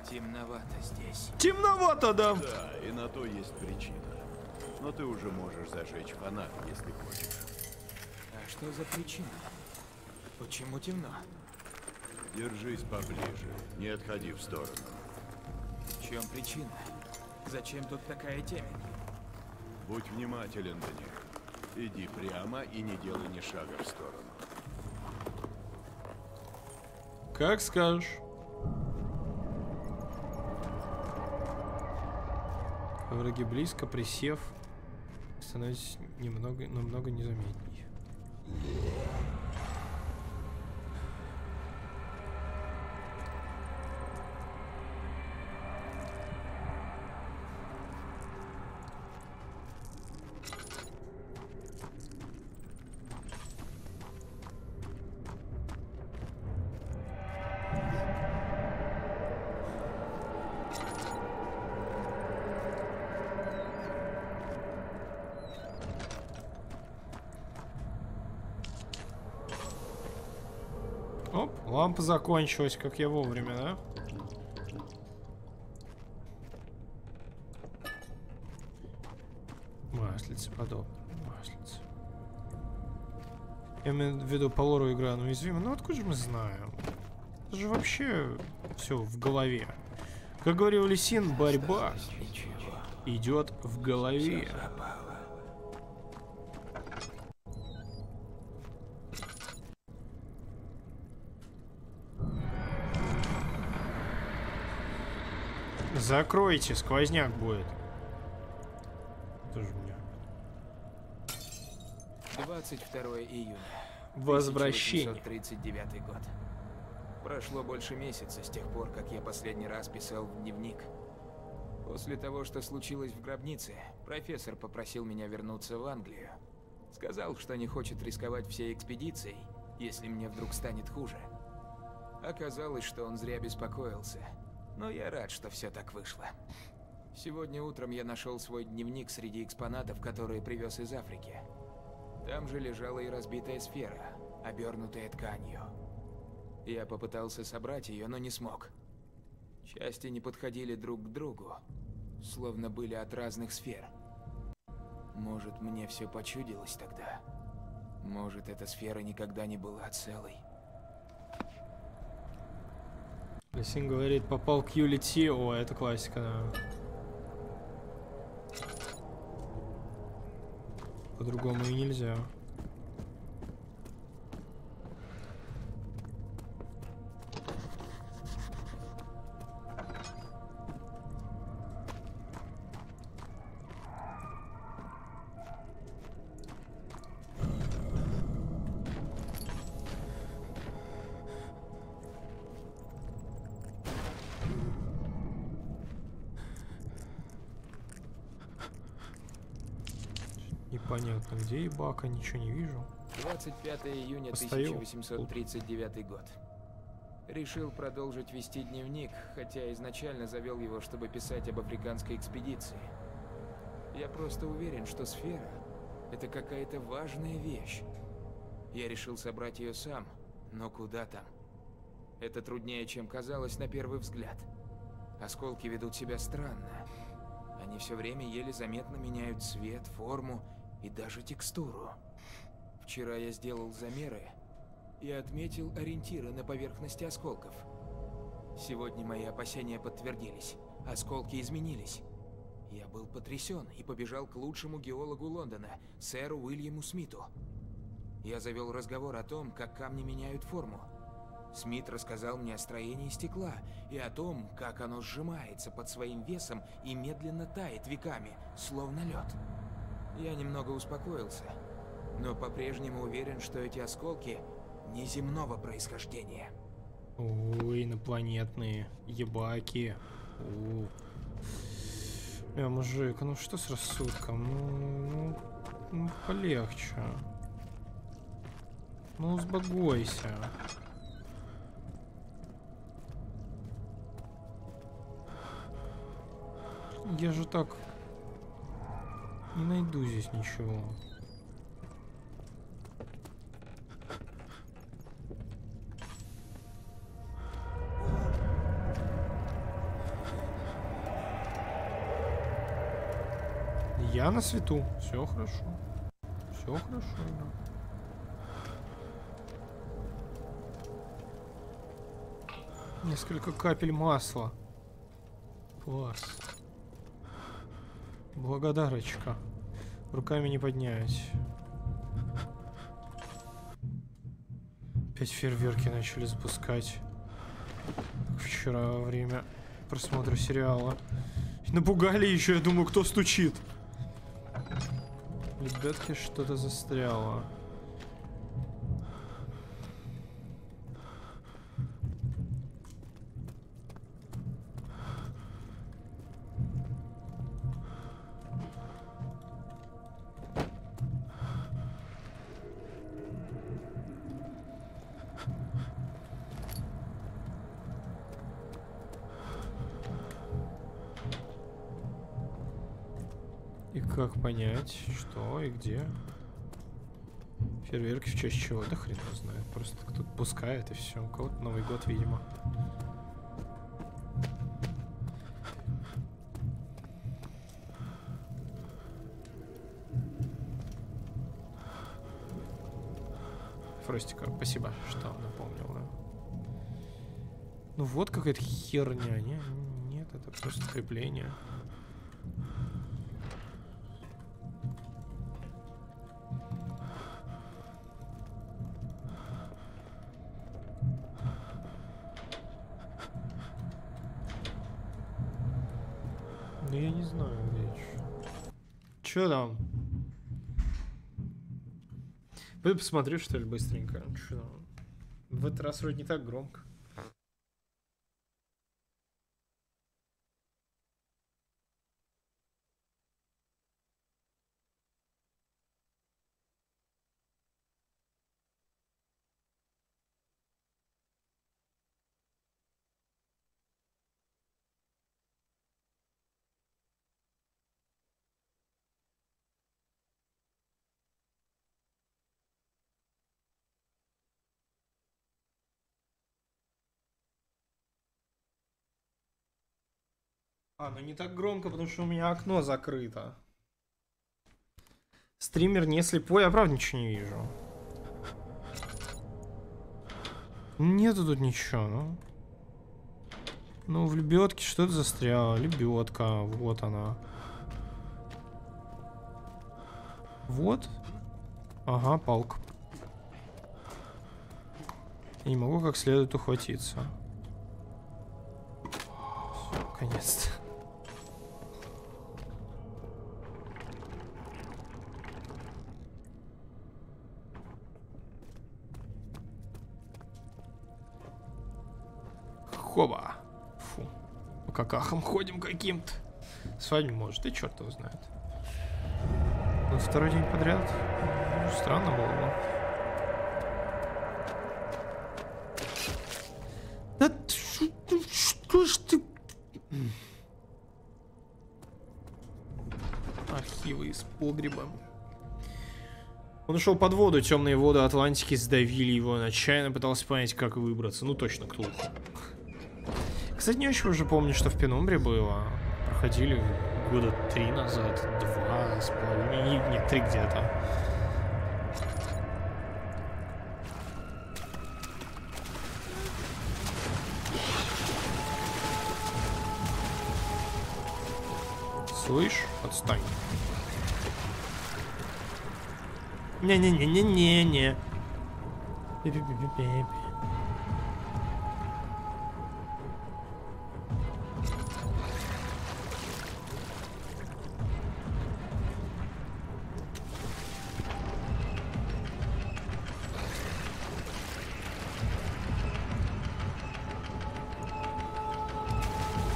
Темновато здесь. Темновато, да. Да, и на то есть причина. Но ты уже можешь зажечь фонарь, если хочешь. А что за причина? Почему темно? Держись поближе, не отходи в сторону. В чем причина? Зачем тут такая темень? Будь внимателен, Даниэль. Иди прямо и не делай ни шага в сторону. Как скажешь. Враги близко, присев, становитесь немного, намного незаметнее. Лампа закончилась, как я вовремя, да? Маслица подобно. Маслица. Я имею в виду, по лору игра неуязвима. Ну откуда же мы знаем? Это же вообще все в голове. Как говорил Лисин, борьба идет в голове. Закройте, сквозняк будет. Тоже мне. 22 июня. Возвращение. 1939 год. Прошло больше месяца с тех пор, как я последний раз писал в дневник. После того, что случилось в гробнице, профессор попросил меня вернуться в Англию. Сказал, что не хочет рисковать всей экспедицией, если мне вдруг станет хуже. Оказалось, что он зря беспокоился. Но я рад, что все так вышло. Сегодня утром я нашел свой дневник среди экспонатов, которые привез из Африки. Там же лежала и разбитая сфера, обернутая тканью. Я попытался собрать ее, но не смог. Части не подходили друг к другу, словно были от разных сфер. Может, мне все почудилось тогда? Может, эта сфера никогда не была целой? Лисин говорит, попал к Юлити. О, это классика, да. По-другому и нельзя. Понятно, где и бака, ничего не вижу. 25 июня 1839 год. Решил продолжить вести дневник, хотя изначально завел его, чтобы писать об африканской экспедиции. Я просто уверен, что сфера — это какая-то важная вещь. Я решил собрать ее сам, но куда там? Это труднее, чем казалось на первый взгляд. Осколки ведут себя странно. Они все время еле заметно меняют цвет, форму и даже текстуру. Вчера я сделал замеры и отметил ориентиры на поверхности осколков. Сегодня мои опасения подтвердились, осколки изменились. Я был потрясен и побежал к лучшему геологу Лондона, сэру Уильяму Смиту. Я завел разговор о том, как камни меняют форму. Смит рассказал мне о строении стекла и о том, как оно сжимается под своим весом и медленно тает веками, словно лед. Я немного успокоился, но по-прежнему уверен, что эти осколки неземного происхождения. Ой, инопланетные ебаки. Мужик, ну что с рассудком? Ну полегче. Ну успокойся. Я же так... не найду здесь ничего. Я на свету. Все хорошо. Все хорошо. Несколько капель масла. Класс. Благодарочка. Руками не поднять. Опять фейерверки начали запускать. Вчера во время просмотра сериала. Напугали еще, я думаю, кто стучит. Ребятки, что-то застряло. Как понять, что и где? Фейерверки в честь чего? Да хрен его знает. Просто кто-то пускает и все. У кого-то Новый год, видимо. Фростика, спасибо, что напомнил. Да? Ну вот какая-то херня. Нет, нет, это просто крепление. Что там? Пойду посмотрю, что ли, быстренько. Что там? В этот раз вроде не так громко. А, ну не так громко, потому что у меня окно закрыто. Стример не слепой, я правда ничего не вижу. Нету тут ничего, ну. Ну, в лебедке что-то застряло. Лебедка, вот она. Вот. Ага, палка. Я не могу как следует ухватиться. Наконец-то. Хоба. Фу. По какахам ходим каким-то. С вами, может, и черт его знает. Но второй день подряд. Странно было бы. Да что ж ты... Архивы из погреба. Он ушел под воду, темные воды Атлантики сдавили его. Он отчаянно пытался понять, как выбраться. Ну точно, к луку. Кстати, не очень уже помню, что в Пенумбре было. Проходили года 3 назад, 2 с половиной, нет, 3 где-то. Слышь, отстань. Не-не-не-не-не-не.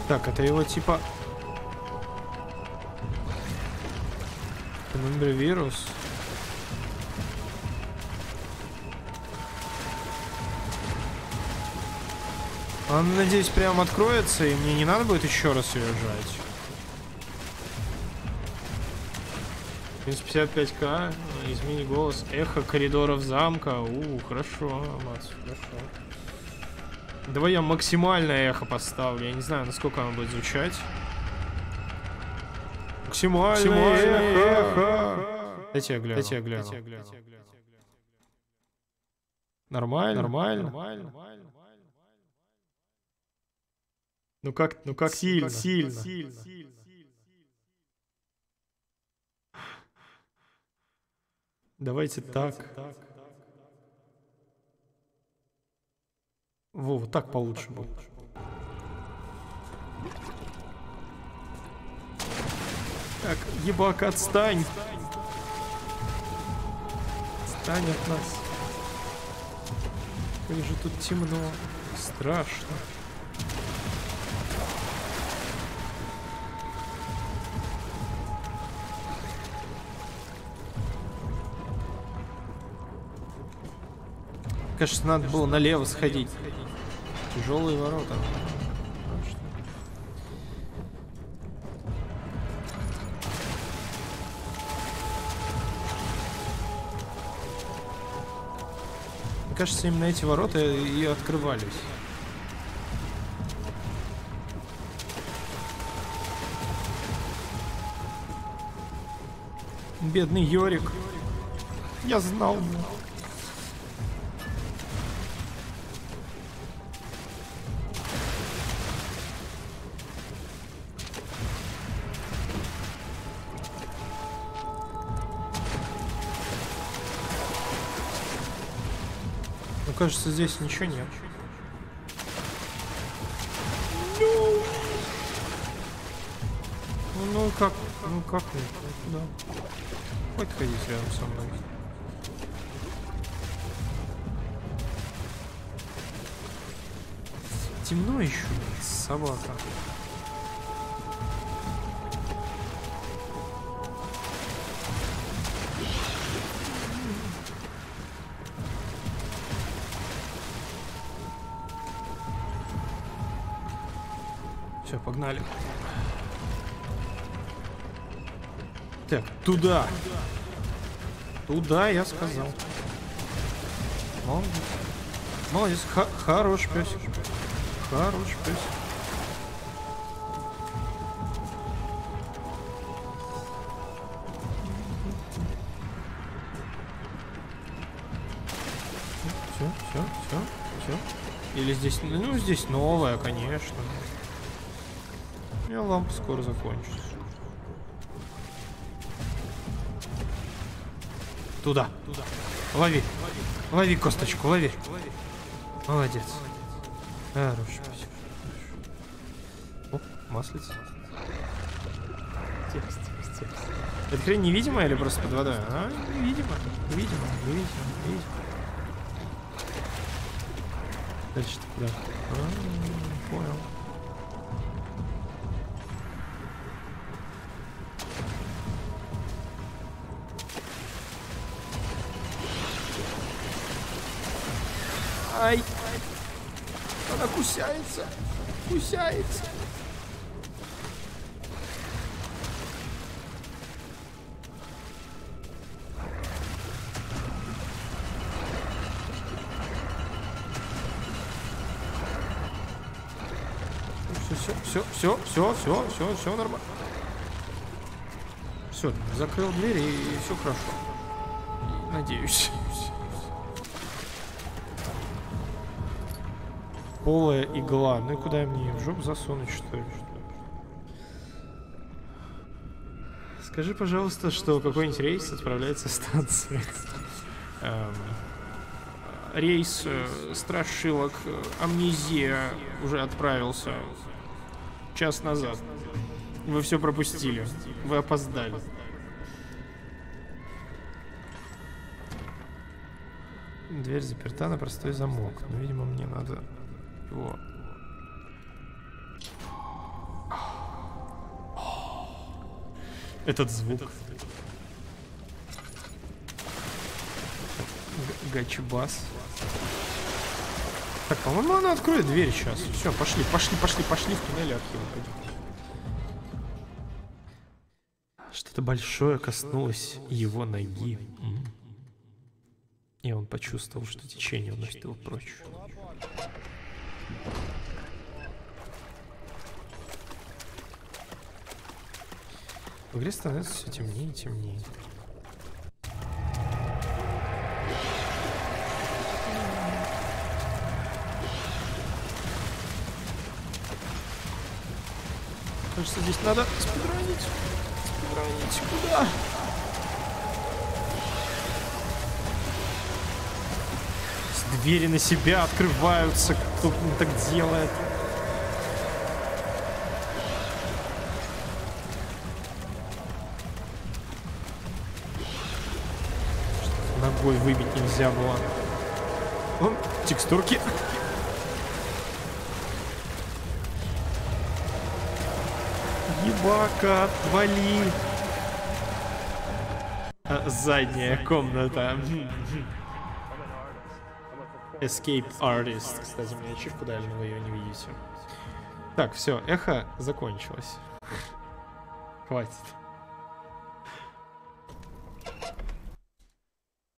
Так, это его типа... Вирус. Он, надеюсь, прям откроется, и мне не надо будет еще раз ее жать. Минус 55к, измени голос. Эхо коридоров замка. Хорошо, Макс, хорошо. Давай я максимальное эхо поставлю. Я не знаю, насколько оно будет звучать. Максимальное эхо. Дайте я гляну. Нормально, Ну как сильно. Давайте так. Во, вот так получше будет. Так, ебак, отстань! Отстань от нас. Как же тут темно. Страшно. Конечно, надо было налево сходить. Тяжелые ворота. Мне кажется, именно эти ворота и открывались. Бедный Йорик. Я знал. Кажется, здесь ничего нет. Ну как, да. Хоть ходить рядом со мной. Темно еще, собака. Погнали. Так, туда. Туда, я сказал. Молодец. Молодец. Хорош пес. Хорош пес. Все. Или здесь... Ну, здесь новая, конечно. Лампа скоро закончится. Туда. Лови косточку, лови. Молодец. Хорошо. О, маслица. Текст. Это хрень невидимая или просто под водой? А, видимо. Дальше куда? Понял. Она кусается. Все нормально. Все, закрыл дверь и все хорошо. Надеюсь. Полая игла. Ну и куда мне в жопу засунуть, что ли? Скажи, пожалуйста, что какой-нибудь рейс отправляется в станцию. Рейс страшилок Амнезия уже отправился час назад. Вы все пропустили. Вы опоздали. Дверь заперта на простой замок. Ну, видимо, мне надо... Вот. Этот звук. Гачи-бас. Так, по-моему, она откроет дверь сейчас. Все, пошли в туннель открывать. Что-то большое коснулось его ноги. И он почувствовал, что течение уносит его прочь. В игре становится все темнее и темнее. Кажется, здесь надо спидранить. Куда? двери на себя открываются, кто так делает. Что-то ногой выбить нельзя было. Вон, текстурки. Ебака, отвали. Задняя комната. Escape Artist. Кстати, мне ачивку дали, но вы ее не видите. Так, все, эхо закончилось. Хватит.